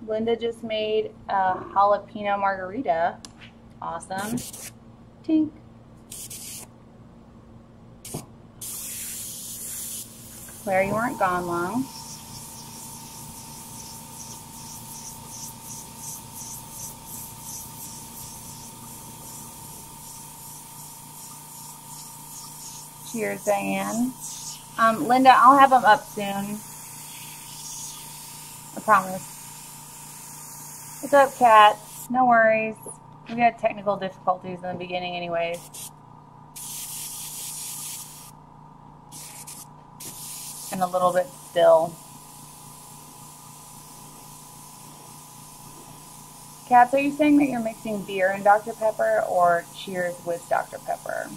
Linda just made a jalapeno margarita. Awesome. Tink. Claire, you weren't gone long. Cheers, Diane. Linda, I'll have them up soon. I promise. What's up, Kat? No worries. We had technical difficulties in the beginning anyways. And a little bit still. Kat, are you saying that you're mixing beer and Dr. Pepper or Cheers with Dr. Pepper?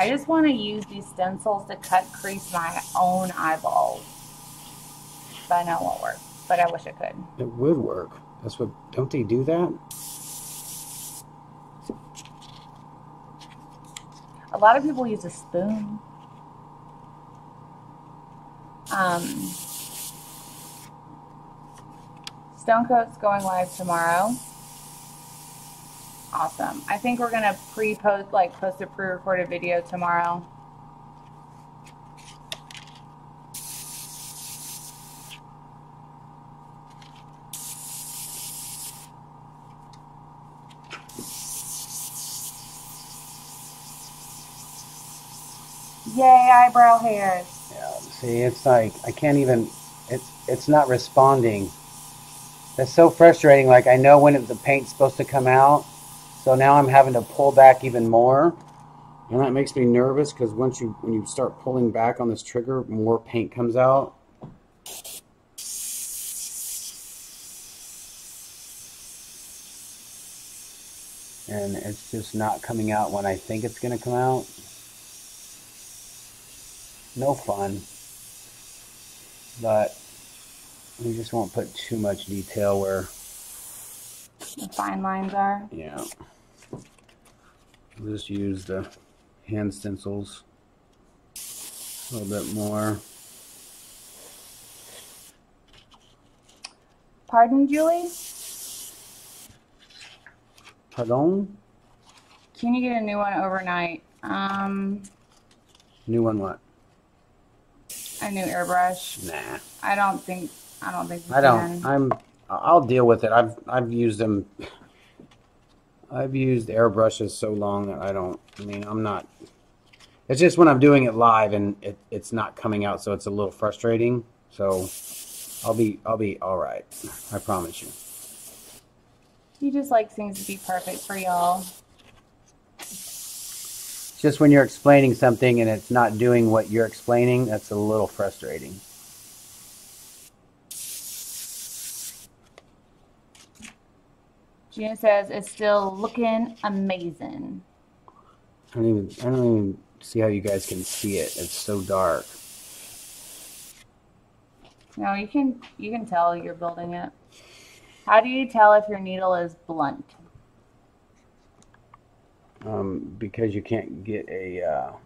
I just want to use these stencils to cut crease my own eyeballs. But I know it won't work. But I wish it could. It would work. That's what, don't they do that? A lot of people use a spoon. Stone Coat's going live tomorrow. Awesome. I think we're gonna pre-post, like post a pre-recorded video tomorrow. Yay, eyebrow hairs. Yeah, see, it's like, I can't even, it's not responding. That's so frustrating. Like, I know when the paint's supposed to come out, so now I'm having to pull back even more. And that makes me nervous, because once you, when you start pulling back on this trigger, more paint comes out. And it's just not coming out when I think it's going to come out. No fun, but we just won't put too much detail where the fine lines are. Yeah, we'll just use the hand stencils a little bit more. Pardon, Julie? Pardon? Can you get a new one overnight? New one what? A new airbrush? Nah. I don't think. I'll deal with it. I've used them. I've used airbrushes so long that I don't. I mean, I'm not. It's just when I'm doing it live and it's not coming out, so it's a little frustrating. So I'll be all right. I promise you. He just likes things to be perfect for y'all. Just when you're explaining something and it's not doing what you're explaining, that's a little frustrating. Gina says it's still looking amazing. I don't even see how you guys can see it. It's so dark. No, you can tell you're building it. How do you tell if your needle is blunt? Because you can't get a, oh,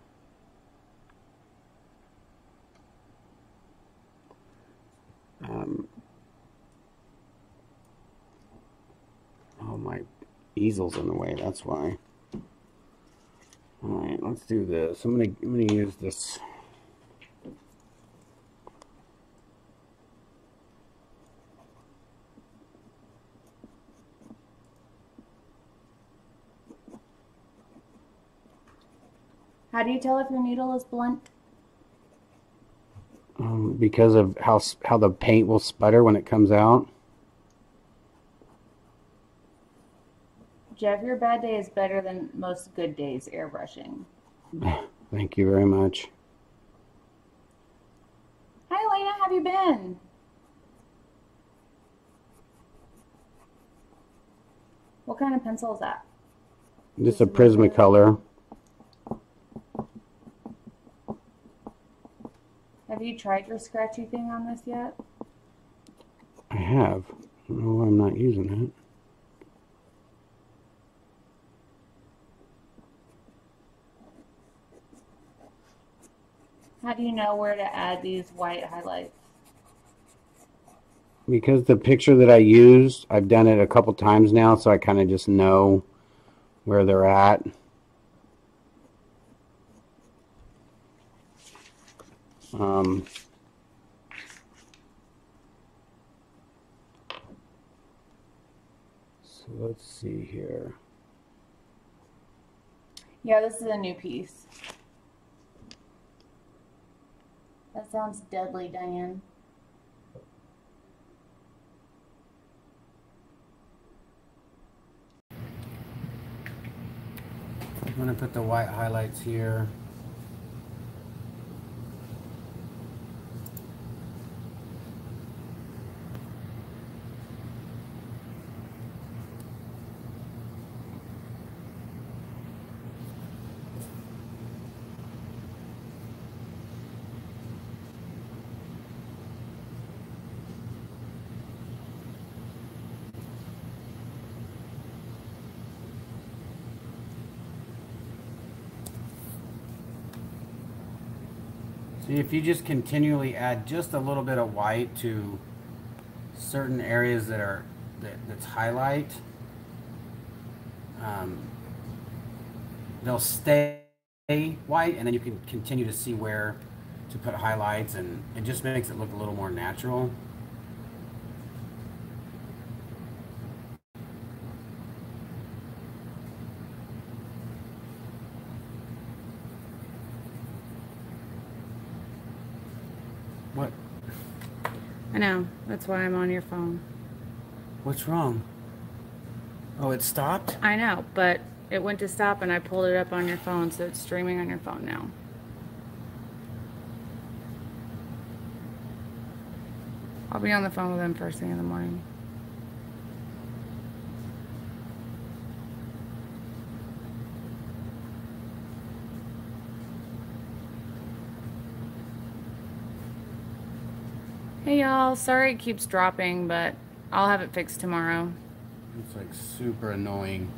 my easel's in the way, that's why. Alright, let's do this. I'm gonna use this. How do you tell if your needle is blunt? Because of how the paint will sputter when it comes out. Jeff, your bad day is better than most good days airbrushing. Thank you very much. Hi, Elena. How have you been? What kind of pencil is that? Just a Prismacolor. Have you tried your scratchy thing on this yet? I have. I don't know why I'm not using it. How do you know where to add these white highlights? Because the picture that I used, I've done it a couple times now, so I kind of just know where they're at. So let's see here. Yeah, this is a new piece. That sounds deadly, Diane. I'm going to put the white highlights here. If you just continually add just a little bit of white to certain areas that are that's highlight. They'll stay white, and then you can continue to see where to put highlights, and it just makes it look a little more natural. What? I know. That's why I'm on your phone. What's wrong? Oh, it stopped? I know, but it went to stop and I pulled it up on your phone, so it's streaming on your phone now. I'll be on the phone with him first thing in the morning. Hey y'all, sorry it keeps dropping, but I'll have it fixed tomorrow. It's like super annoying.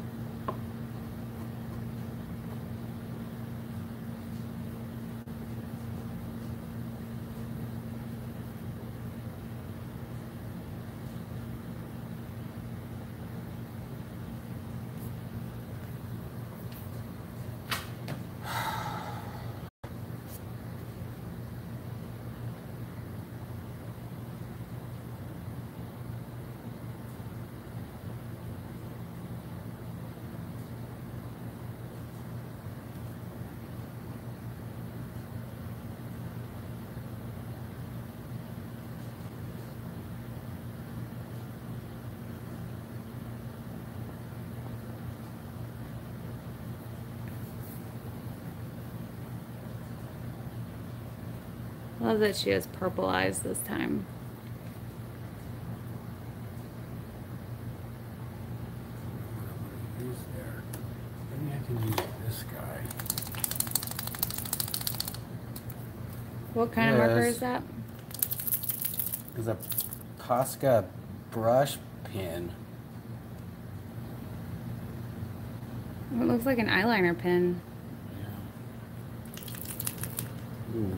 Love that she has purple eyes this time. Is there? Maybe I can use this guy. What kind of marker is that? It's a Posca brush pen. It looks like an eyeliner pen. Yeah. Ooh.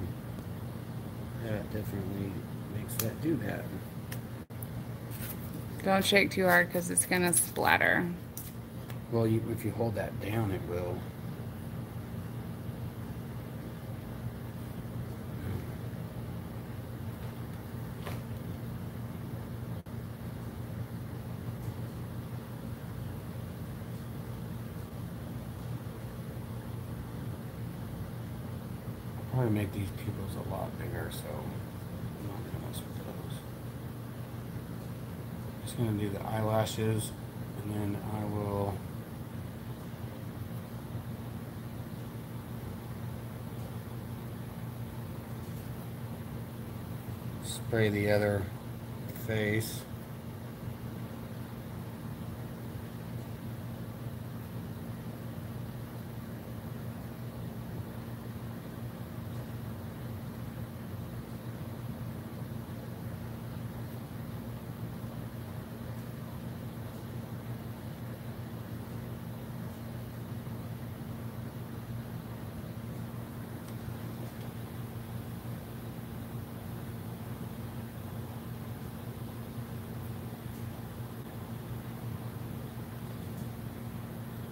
That definitely makes that do happen. Don't shake too hard because it's going to splatter. Well, if you hold that down, it will. Probably make these pupils a lot bigger, so I'm not gonna mess with those. Just gonna do the eyelashes, and then I will spray the other face.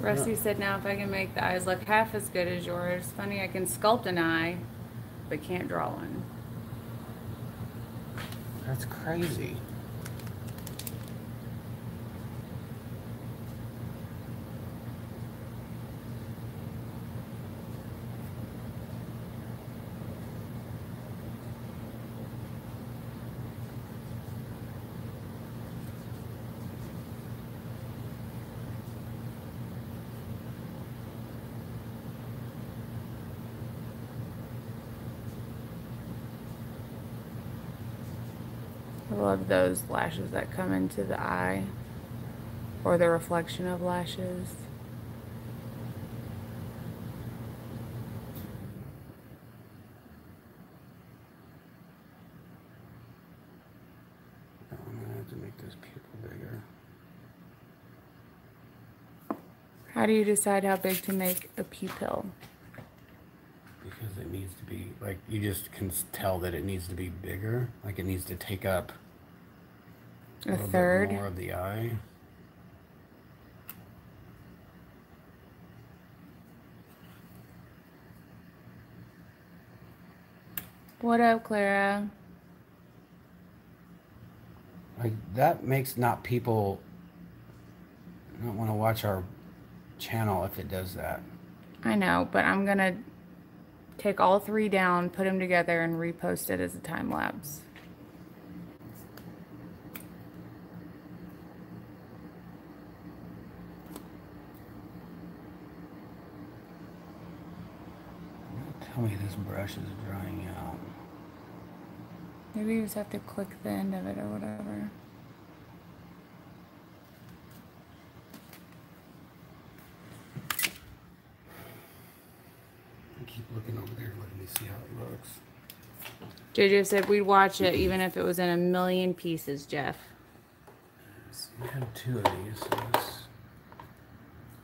Rusty said, now if I can make the eyes look half as good as yours, funny, I can sculpt an eye, but can't draw one. That's crazy. Love those lashes that come into the eye, or the reflection of lashes. I'm gonna have to make this pupil bigger. How do you decide how big to make a pupil? Because it needs to be, like, you just can tell that it needs to be bigger, like it needs to take up A third. Bit more of the eye. What up, Clara? Like that makes not people not want to watch our channel if it does that. I know, but I'm gonna take all three down, put them together, and repost it as a time lapse. Tell me this brush is drying out. Maybe you just have to click the end of it or whatever. I keep looking over there, letting me see how it looks. JJ said we'd watch it even if it was in a million pieces, Jeff. So I had two of these. So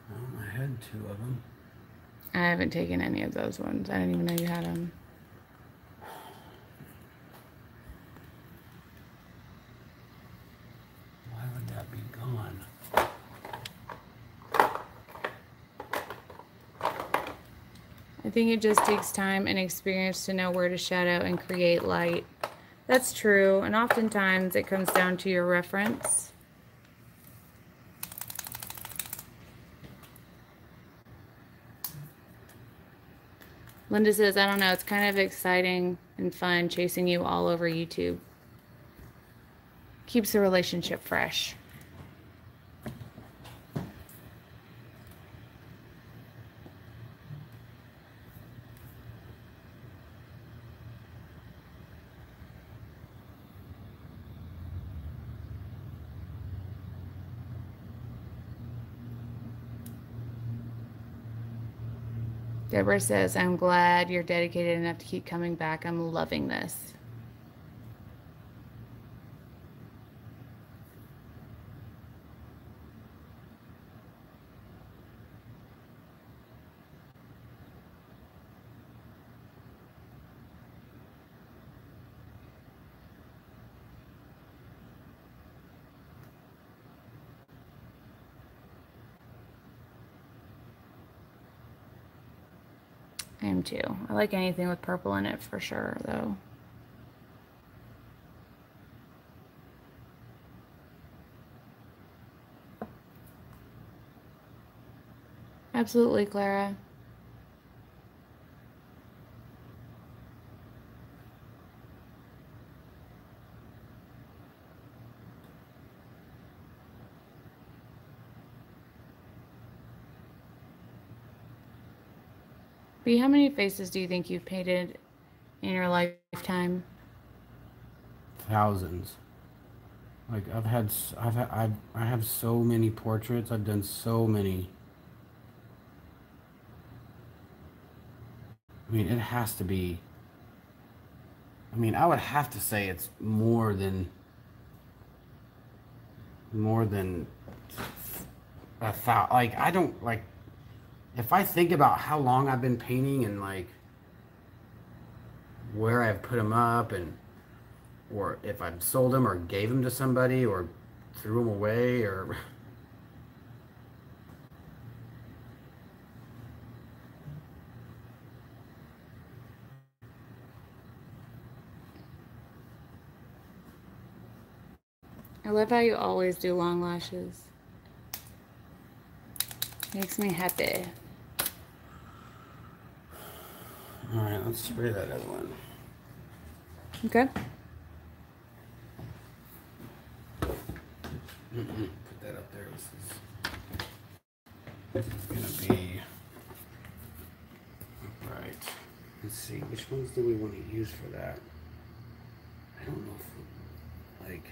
well, I had two of them. I haven't taken any of those ones. I didn't even know you had them. Why would that be gone? I think it just takes time and experience to know where to shadow and create light. That's true, and oftentimes it comes down to your reference. Linda says, I don't know, it's kind of exciting and fun chasing you all over YouTube. Keeps the relationship fresh. Deborah says, I'm glad you're dedicated enough to keep coming back. I'm loving this. Too. I like anything with purple in it for sure, though. Absolutely, Clara. How many faces do you think you've painted in your lifetime? Thousands. Like I have so many portraits. I've done so many. I mean, it has to be. I mean, I would have to say it's more than a thousand. Like I don't like. If I think about how long I've been painting and like where I've put them up and or if I've sold them or gave them to somebody or threw them away or I love how you always do long lashes. Makes me happy. All right, let's spray that other one. Okay. Put that up there. This is gonna be all right. Let's see, which ones do we want to use for that? I don't know if we, like.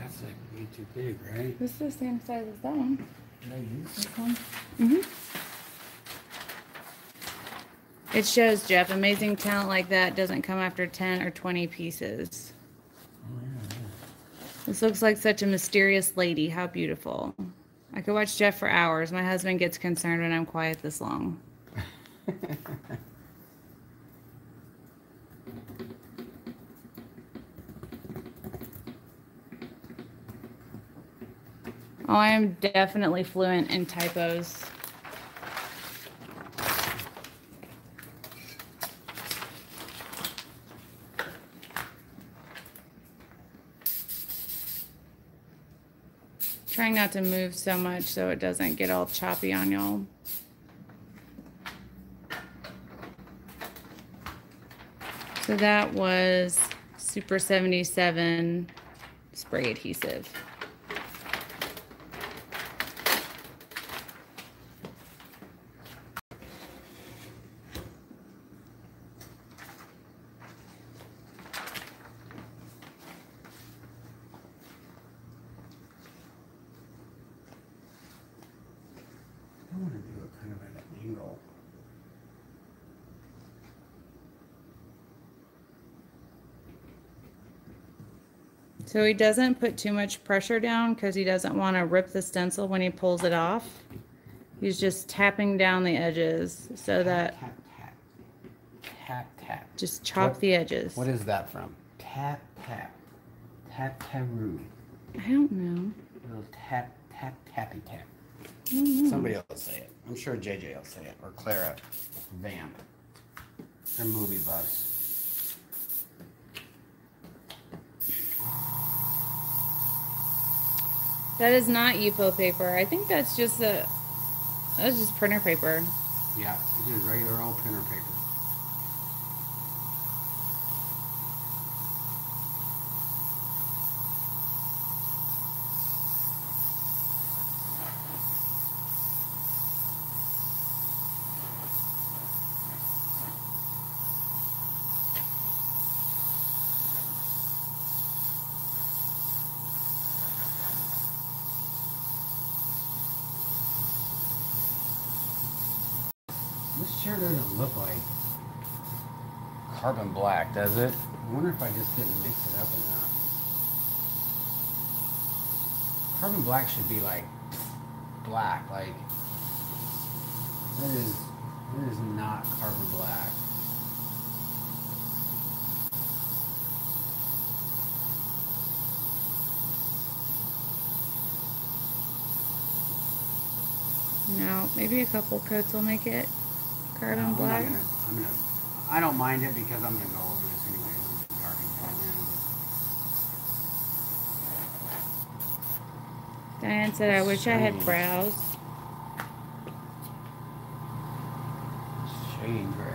That's like way too big, right? This is the same size as that one. Can I use this one? Mm-hmm. It shows, Jeff, amazing talent like that doesn't come after 10 or 20 pieces. Oh, yeah. This looks like such a mysterious lady. How beautiful. I could watch Jeff for hours. My husband gets concerned when I'm quiet this long. Oh, I am definitely fluent in typos. Trying not to move so much so it doesn't get all choppy on y'all. So that was Super 77 spray adhesive. So he doesn't put too much pressure down because he doesn't want to rip the stencil when he pulls it off. He's just tapping down the edges so that tap, tap, tap, tap. Just chop the edges. What is that from? Tap, tap, tap, taparoo. I don't know. A little tap, tap, tappy tap. Somebody else will say it. I'm sure JJ will say it, or Clara Vamp. Her movie buffs. That is not UPO paper. I think that's just a, that's just printer paper. Yeah, it's just regular old printer paper. Sure doesn't look like carbon black, does it? I wonder if I just didn't mix it up enough. Carbon black should be like black, like that is not carbon black. No, maybe a couple coats will make it. Carbon black. I don't mind it because I'm gonna go over this anyway. Diane said, "I wish I had brows." Shade gray.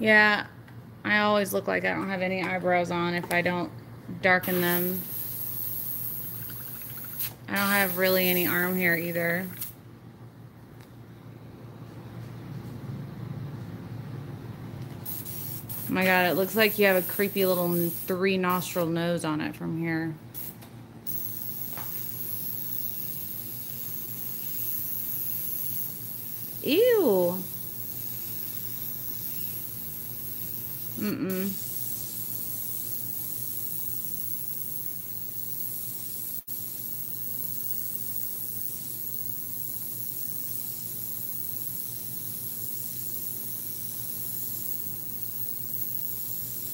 Yeah, I always look like I don't have any eyebrows on if I don't darken them. I don't have really any arm hair either. Oh my God, it looks like you have a creepy little 3-nostril nose on it from here. Ew. Mm-mm.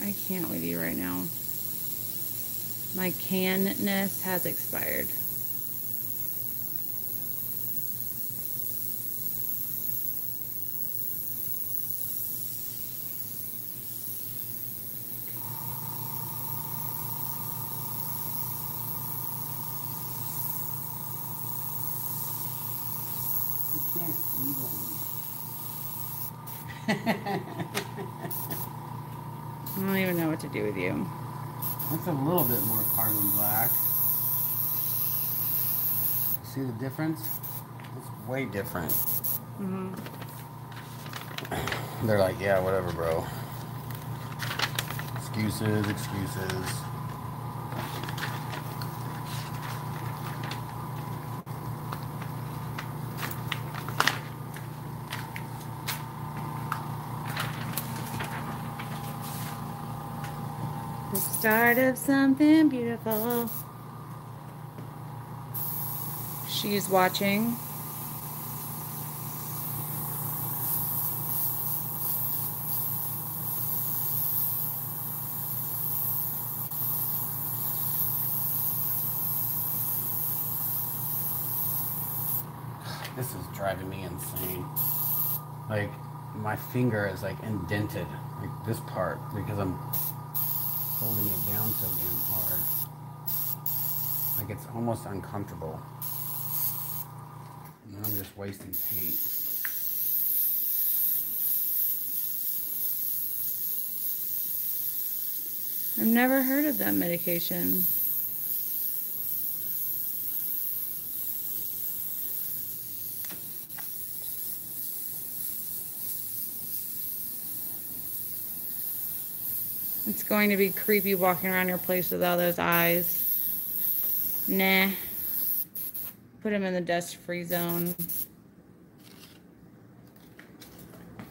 I can't with you right now. My cannedness has expired. I don't even know what to do with you. That's a little bit more carbon black. See the difference? It's way different. Mm-hmm. They're like, yeah, whatever, bro. Excuses, excuses. The start of something beautiful. She's watching. This is driving me insane. Like, my finger is like indented, like this part, because I'm holding it down so damn hard. Like, it's almost uncomfortable. And then I'm just wasting paint. I've never heard of that medication. It's going to be creepy walking around your place with all those eyes. Nah. Put them in the dust-free zone.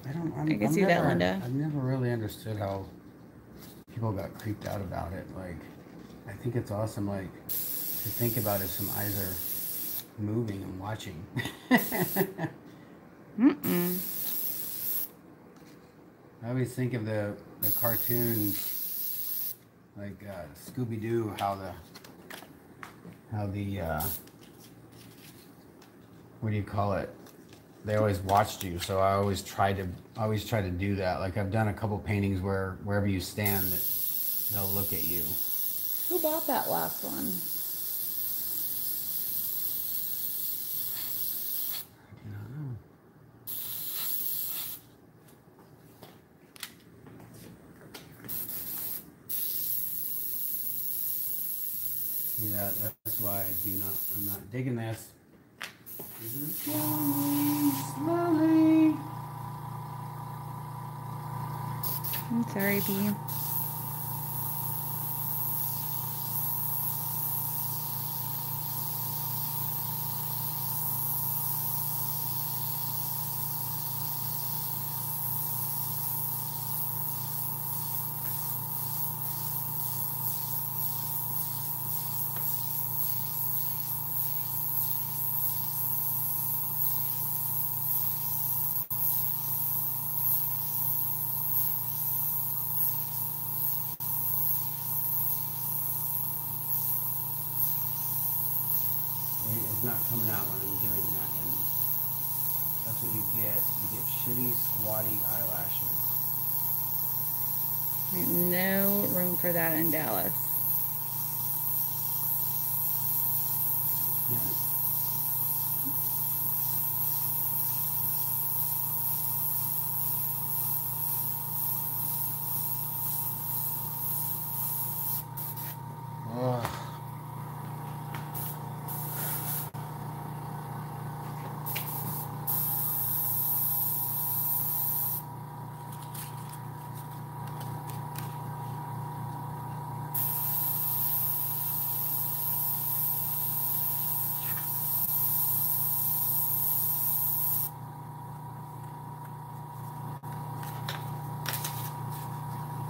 I can see that, Linda. I've never really understood how people got creeped out about it. Like, I think it's awesome, like, to think about if some eyes are moving and watching. I always think of the cartoons, like Scooby-Doo, how the what do you call it? They always watched you, so I always try to do that. Like, I've done a couple paintings where wherever you stand, they'll look at you. Who bought that last one? Yeah, that's why I'm not digging this. Slowly. I'm sorry, B. Not coming out when I'm doing that, and that's what you get. You get shitty, squatty eyelashes. There's no room for that in Dallas. Yeah.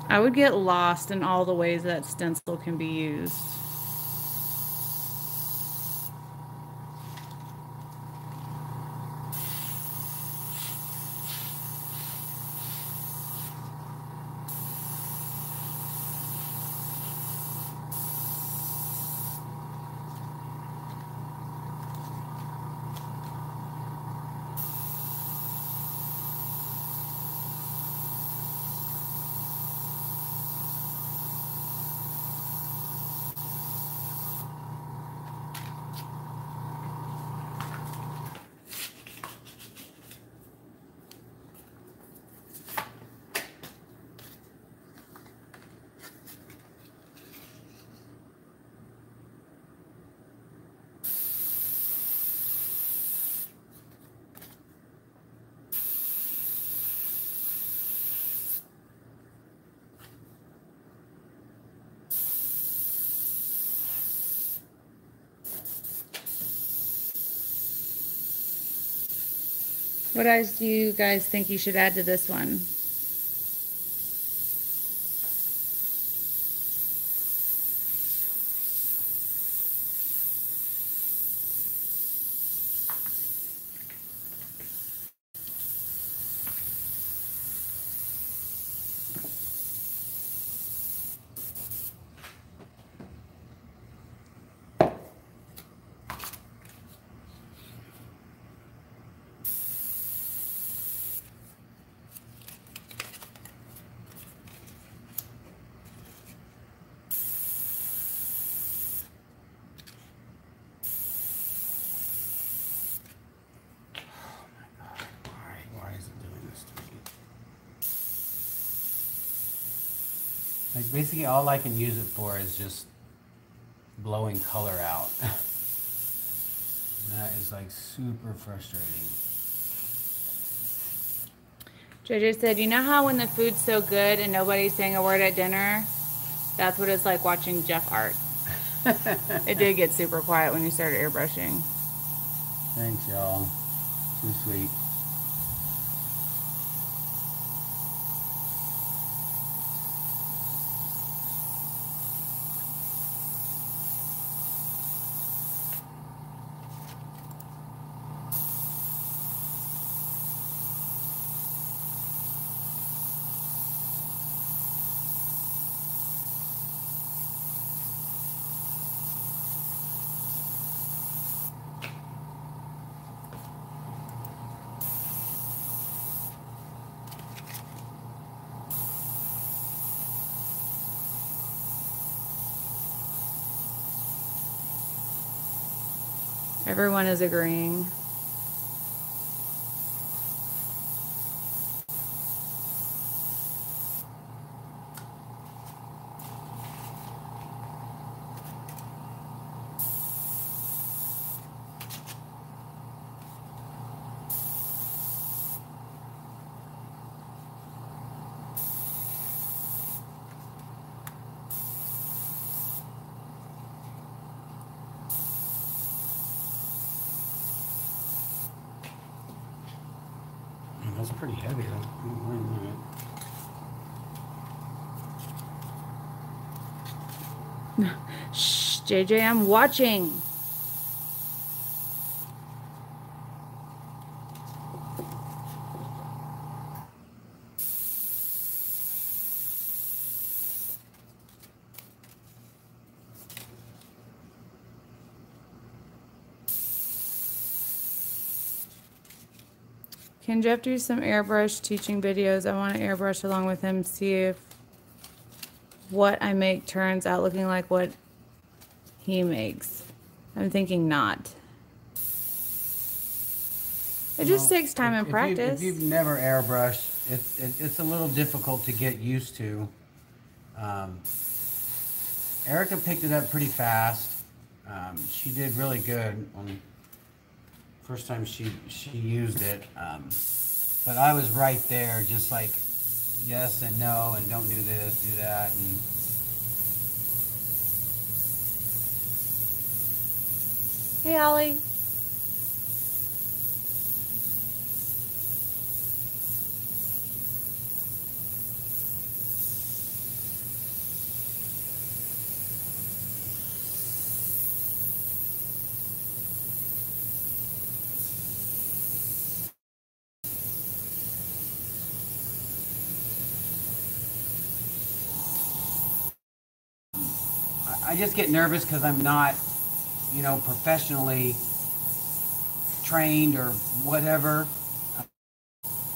I would get lost in all the ways that stencil can be used. What eyes do you guys think you should add to this one? Basically, all I can use it for is just blowing color out. That is like super frustrating. JJ said, you know how when the food's so good and nobody's saying a word at dinner? That's what it's like watching Jeff art. It did get super quiet when you started airbrushing. Thanks, y'all. Too sweet. Everyone is agreeing. JJ, I'm watching. Can Jeff do some airbrush teaching videos? I want to airbrush along with him, see if what I make turns out looking like what he makes. I'm thinking not. It just takes time and practice. If you've never airbrushed, it's a little difficult to get used to. Erica picked it up pretty fast. She did really good on the first time she used it. But I was right there, just like yes and no, and don't do this, do that, and. Hey, Ollie. I just get nervous because I'm not, you know, professionally trained or whatever.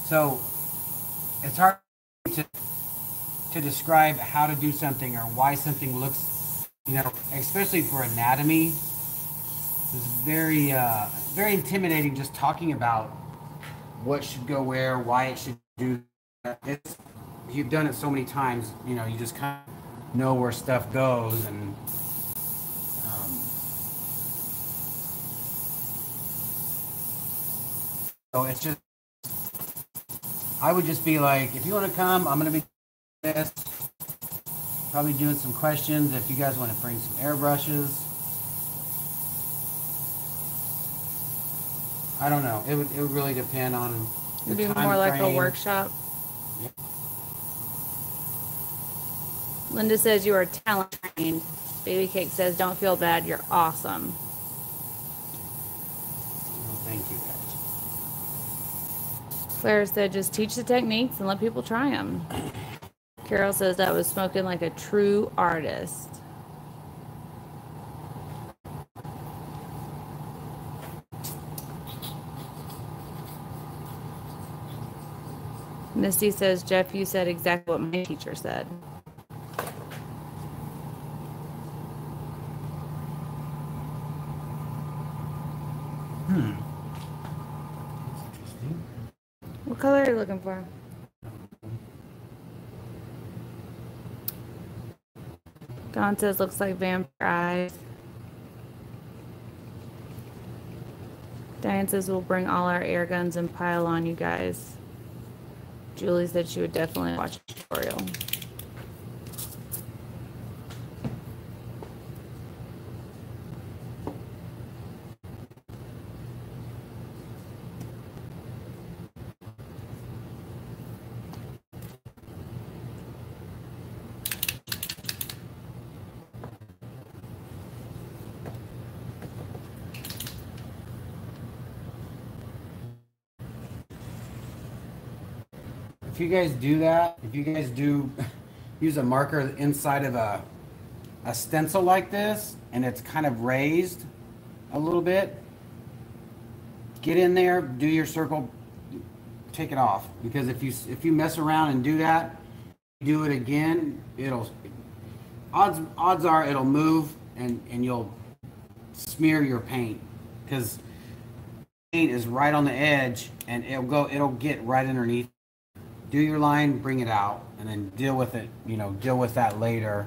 So it's hard to describe how to do something or why something looks, you know, especially for anatomy. It's very, very intimidating just talking about what should go where, why it should do that. You've done it so many times, you know, you just kind of know where stuff goes and so it's just, I would just be like, if you want to come, I'm going to be doing this, probably doing some questions if you guys want to bring some airbrushes. I don't know. It would really depend on the time frame. It'd be more like a workshop. Yeah. Linda says you are talent trained. Baby Cake says don't feel bad. You're awesome. Well, thank you guys. Clara said just teach the techniques and let people try them. Carol says that was smoking like a true artist. Misty says, Jeff, you said exactly what my teacher said. Interesting. What color are you looking for? Don says, looks like vampire eyes. Diane says, we'll bring all our air guns and pile on you guys. Julie said she would definitely watch the tutorial. If you guys do that, if you guys do use a marker inside of a stencil like this, and it's kind of raised a little bit, get in there, do your circle, take it off. Because if you mess around and do that, do it again, it'll odds are it'll move and you'll smear your paint, because paint is right on the edge and it'll get right underneath. Do your line, bring it out, and then deal with it, you know, deal with that later.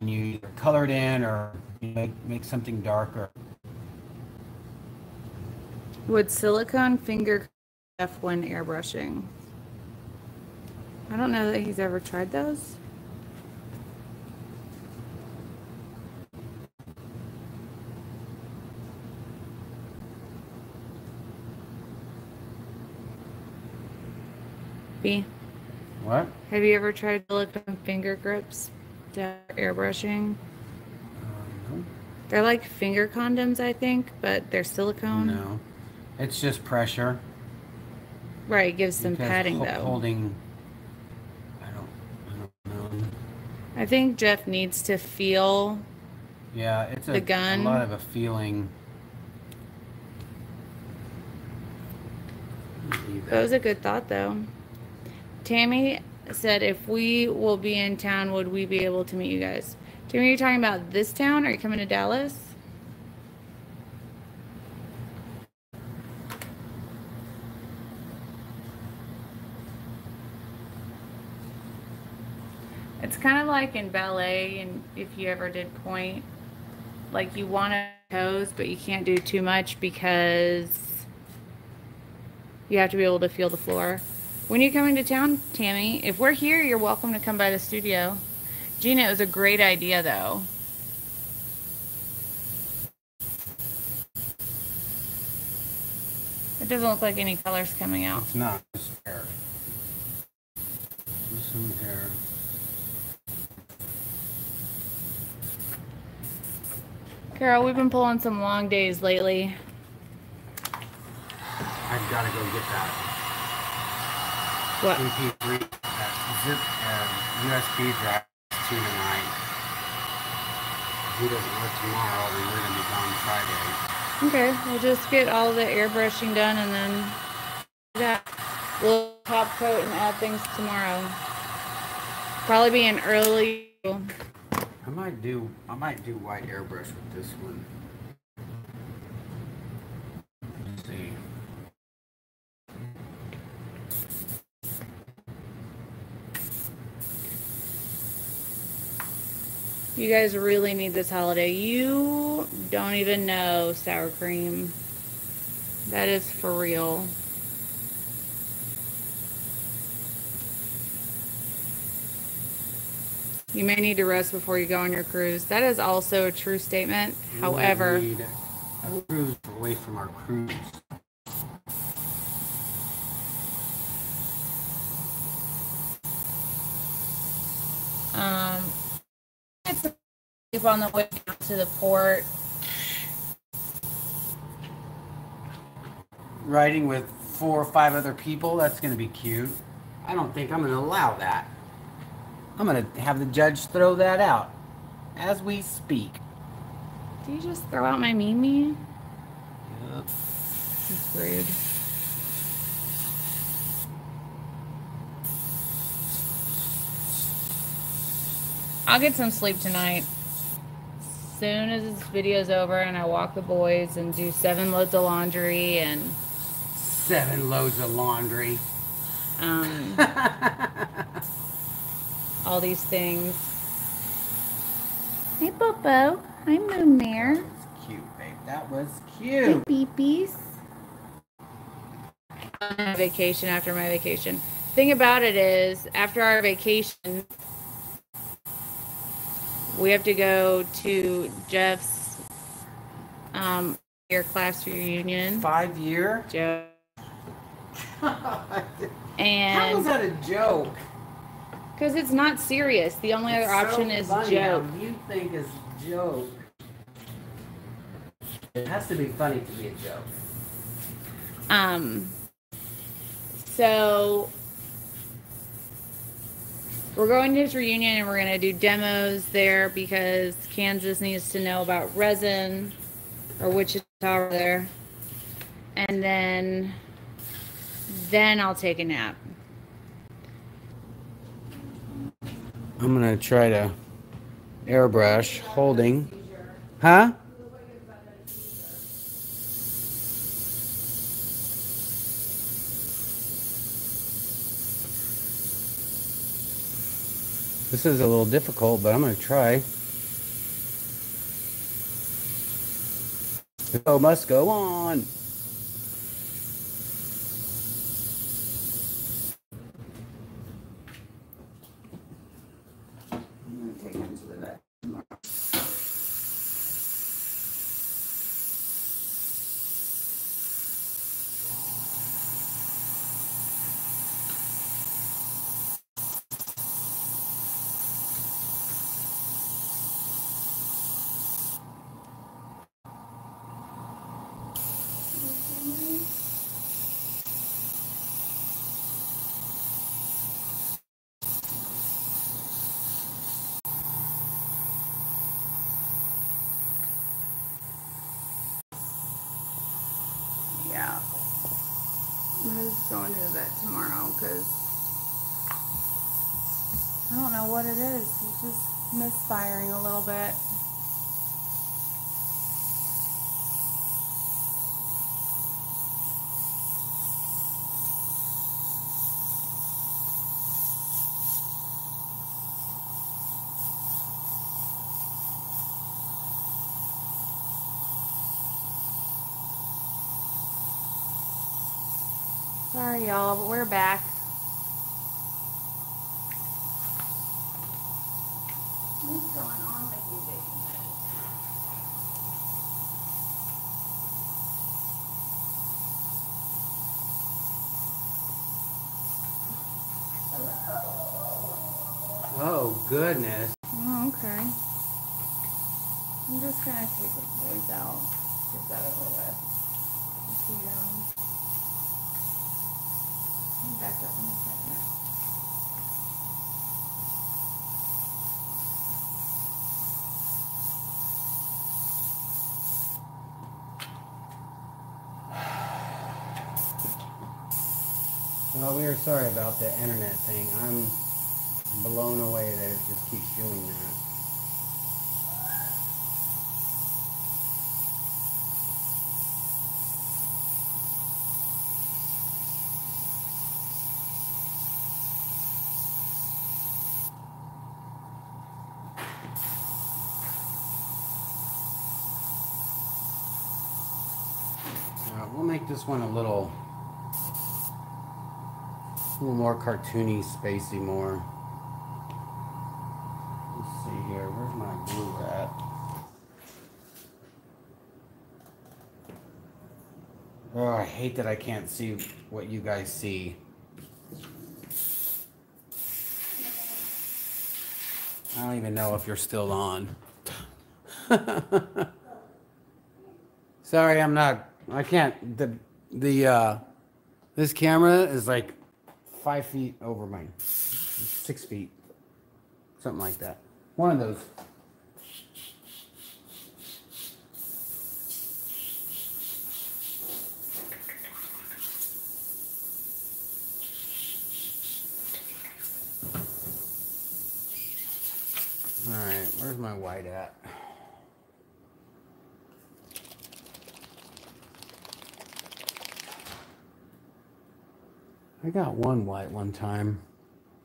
And you either color it in or you make something darker. Would silicone finger F when airbrushing? I don't know that he's ever tried those. What? Have you ever tried silicone finger grips to airbrushing? No. They're like finger condoms, I think, but they're silicone. No, it's just pressure. Right, it gives some padding though. Holding. I don't know. I think Jeff needs to feel. Yeah, it's the gun. A lot of a feeling. That was a good thought though. Tammy said, if we will be in town, would we be able to meet you guys? Tammy, are you talking about this town? Are you coming to Dallas? It's kind of like in ballet, and if you ever did point, like you want to pose, but you can't do too much because you have to be able to feel the floor. When you're coming to town, Tammy, if we're here, you're welcome to come by the studio. Gina, it was a great idea, though. It doesn't look like any colors coming out. It's not. Just air. Just some air. Carol, we've been pulling some long days lately. I've got to go get that. What? MP3, zip, USB drive to tonight. If he doesn't work tomorrow, then we're gonna be gone Friday. Okay, we'll just get all the airbrushing done and then we'll top coat and add things tomorrow. Probably be an early. I might do white airbrush with this one. Let's see. You guys really need this holiday. You don't even know sour cream. That is for real. You may need to rest before you go on your cruise. That is also a true statement. However, we need a cruise away from our cruise. trip on the way down to the port. Riding with 4 or 5 other people, that's going to be cute. I don't think I'm going to allow that. I'm going to have the judge throw that out as we speak. Do you just throw out my Mimi? Yep. That's rude. I'll get some sleep tonight. As soon as this video's over and I walk the boys and do 7 loads of laundry and... 7 loads of laundry. All these things. Hey, Bobo. Hi, Moon Mare. That's cute, babe. That was cute. Hey, beepies. On vacation after my vacation. Thing about it is, after our vacation... we have to go to Jeff's year class reunion. 5-year? Joke. God. And how was that a joke? Because it's not serious. The only other option is joke. You think it's joke. It has to be funny to be a joke. So... we're going to his reunion and we're going to do demos there because Kansas needs to know about resin, or Wichita there. And then I'll take a nap. I'm going to try to airbrush holding. Huh? This is a little difficult, but I'm going to try. The show must go on. I'm going to take him to the vet tomorrow. Going to the vet tomorrow because I don't know what it is. It's just misfiring a little bit. Sorry, y'all, but we're back. What's going on with you, baby? Oh, goodness. Oh, okay. I'm just going to take the boys out. Get that over with. See them. Back up in a second. Well, we are sorry about the internet thing. I'm blown away that it just keeps doing that. This one a little more cartoony, spacey more. Let's see here, where's my glue at? Oh, I hate that I can't see what you guys see. I don't even know if you're still on. Sorry, I'm not, I can't, this camera is like 5 feet over mine, 6 feet, something like that. One of those. All right, where's my white at? I got one white one time,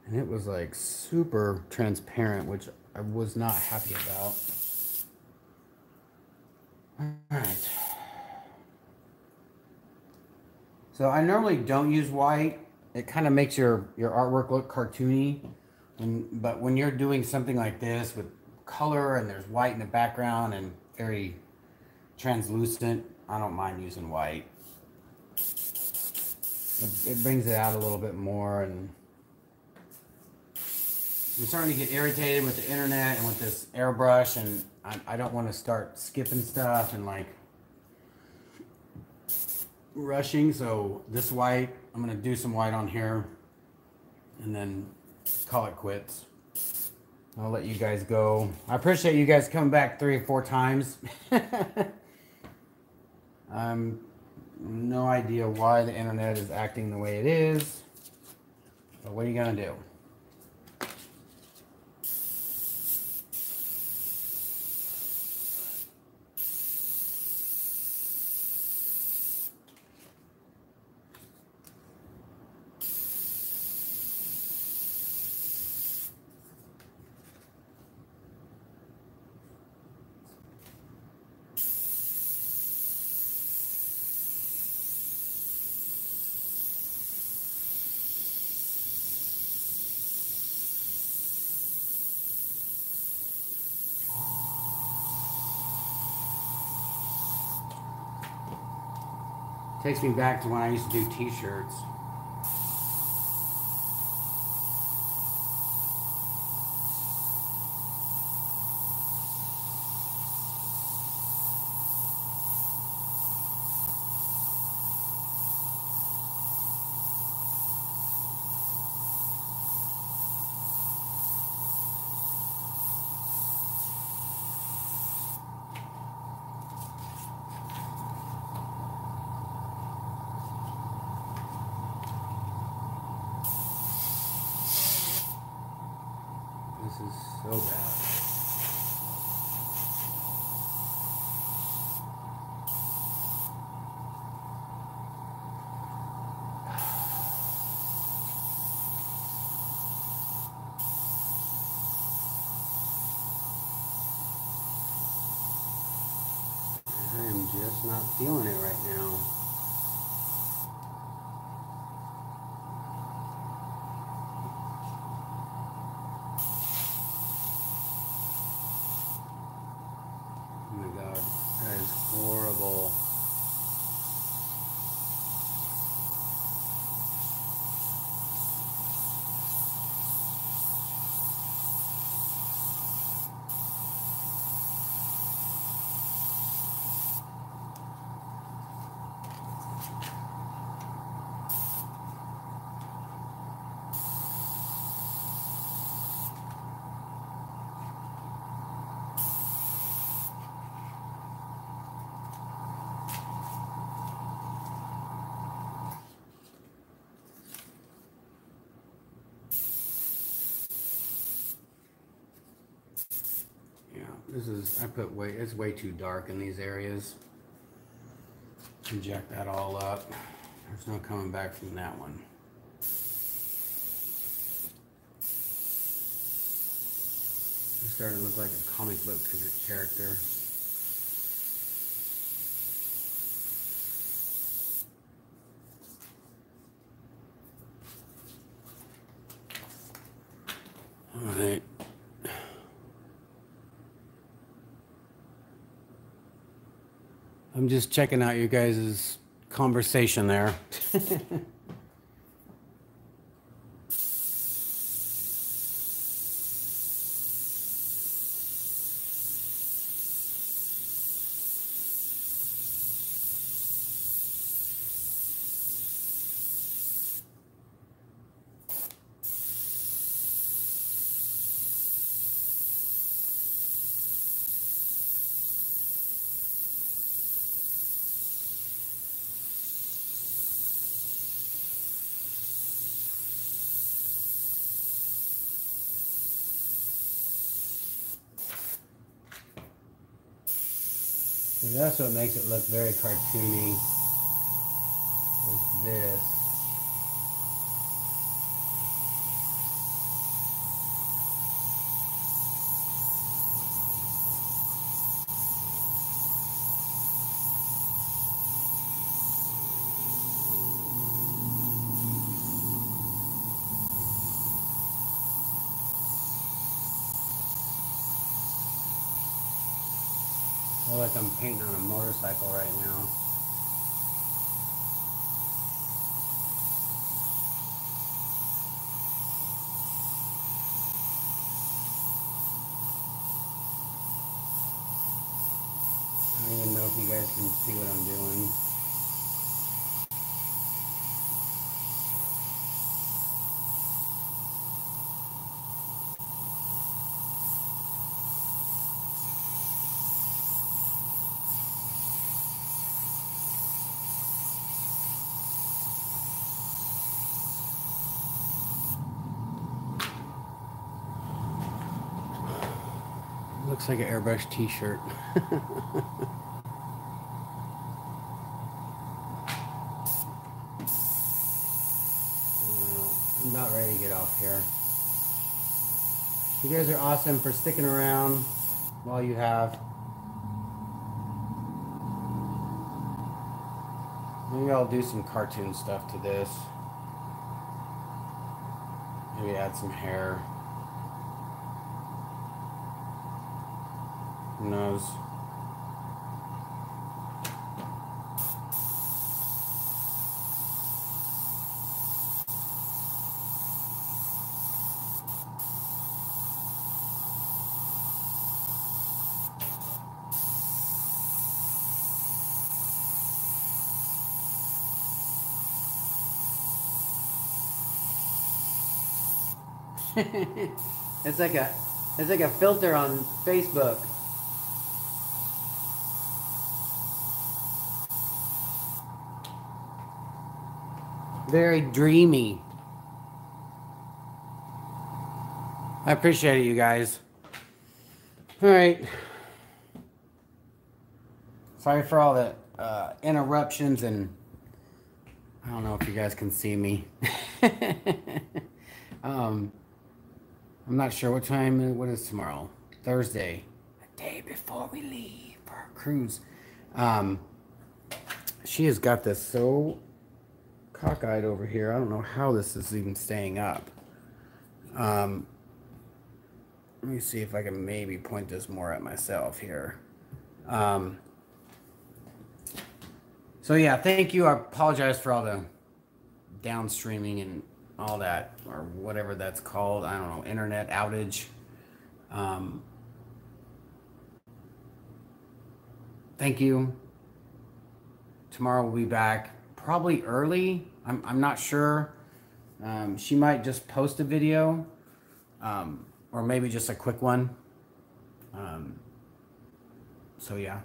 and it was like super transparent, which I was not happy about. All right. So I normally don't use white. It kind of makes your artwork look cartoony. But when you're doing something like this with color and there's white in the background and very translucent, I don't mind using white. It brings it out a little bit more, and I'm starting to get irritated with the internet and with this airbrush, and I don't want to start skipping stuff and like rushing. So this white, I'm going to do some white on here and then call it quits. I'll let you guys go. I appreciate you guys coming back 3 or 4 times. I'm no idea why the internet is acting the way it is, but what are you gonna do? Takes me back to when I used to do t-shirts. Not feeling it right now. Oh my God, that is horrible. This is, it's way too dark in these areas. Inject that all up. There's no coming back from that one. It's starting to look like a comic book character. All right. I'm just checking out you guys' conversation there. And that's what makes it look very cartoony, is this. I feel like I'm painting on a motorcycle right now. I don't even know if you guys can see what I'm doing. Looks like an airbrush t-shirt. Well, I'm about ready to get off here. You guys are awesome for sticking around while you have. Maybe I'll do some cartoon stuff to this. Maybe add some hair. Who knows? It's like a filter on Facebook. Very dreamy. I appreciate it, you guys. All right. Sorry for all the interruptions, and I don't know if you guys can see me. I'm not sure what time. What is tomorrow? Thursday. The day before we leave for our cruise. She has got this so cockeyed over here. I don't know how this is even staying up. Let me see if I can maybe point this more at myself here. So yeah, thank you. I apologize for all the downstreaming and all that, or whatever that's called. I don't know, internet outage. Thank you. Tomorrow we'll be back. Probably early. I'm not sure. She might just post a video, or maybe just a quick one. So yeah.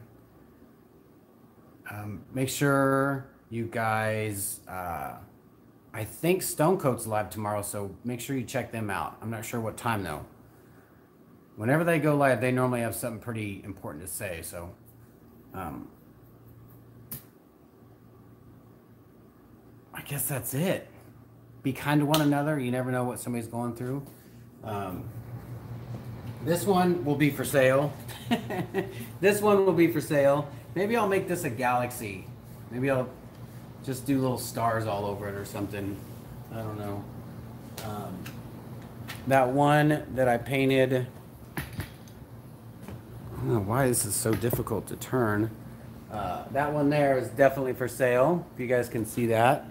Make sure you guys. I think Stone Coat's live tomorrow, so make sure you check them out. I'm not sure what time though. Whenever they go live, they normally have something pretty important to say. So. I guess that's it. Be kind to one another. You never know what somebody's going through. This one will be for sale. This one will be for sale. Maybe I'll make this a galaxy. Maybe I'll just do little stars all over it or something. I don't know. That one that I painted. I don't know why this is so difficult to turn. That one there is definitely for sale. If you guys can see that.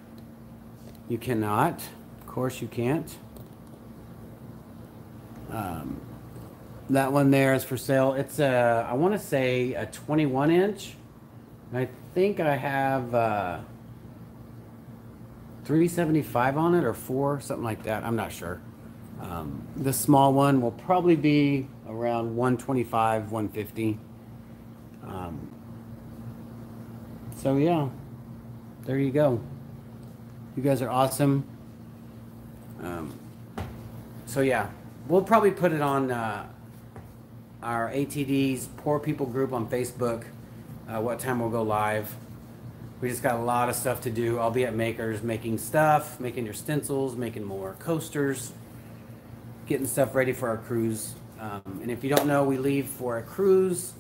You cannot. Of course you can't. That one there is for sale. It's a, I want to say a 21 inch. And I think I have 375 on it or 4, something like that. I'm not sure. This small one will probably be around 125, 150. So yeah, there you go. You guys are awesome. So yeah, we'll probably put it on our ATD's Poor People group on Facebook. what time we'll go live. We just got a lot of stuff to do. I'll be at Makers making stuff, making your stencils, making more coasters, getting stuff ready for our cruise. And if you don't know, we leave for a cruise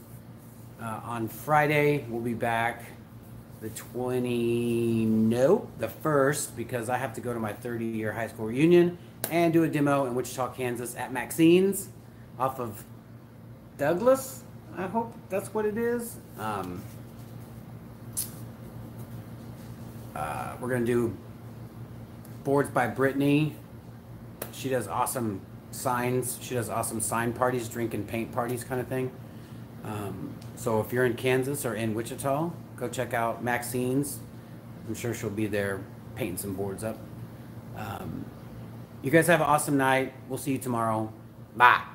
on Friday. We'll be back the 1st, because I have to go to my 30-year high school reunion and do a demo in Wichita, Kansas at Maxine's off of Douglas. I hope that's what it is. We're going to do Boards by Brittany. She does awesome signs. She does awesome sign parties, drink and paint parties kind of thing. So if you're in Kansas or in Wichita, go check out Maxine's. I'm sure she'll be there painting some boards up. You guys have an awesome night. We'll see you tomorrow. Bye.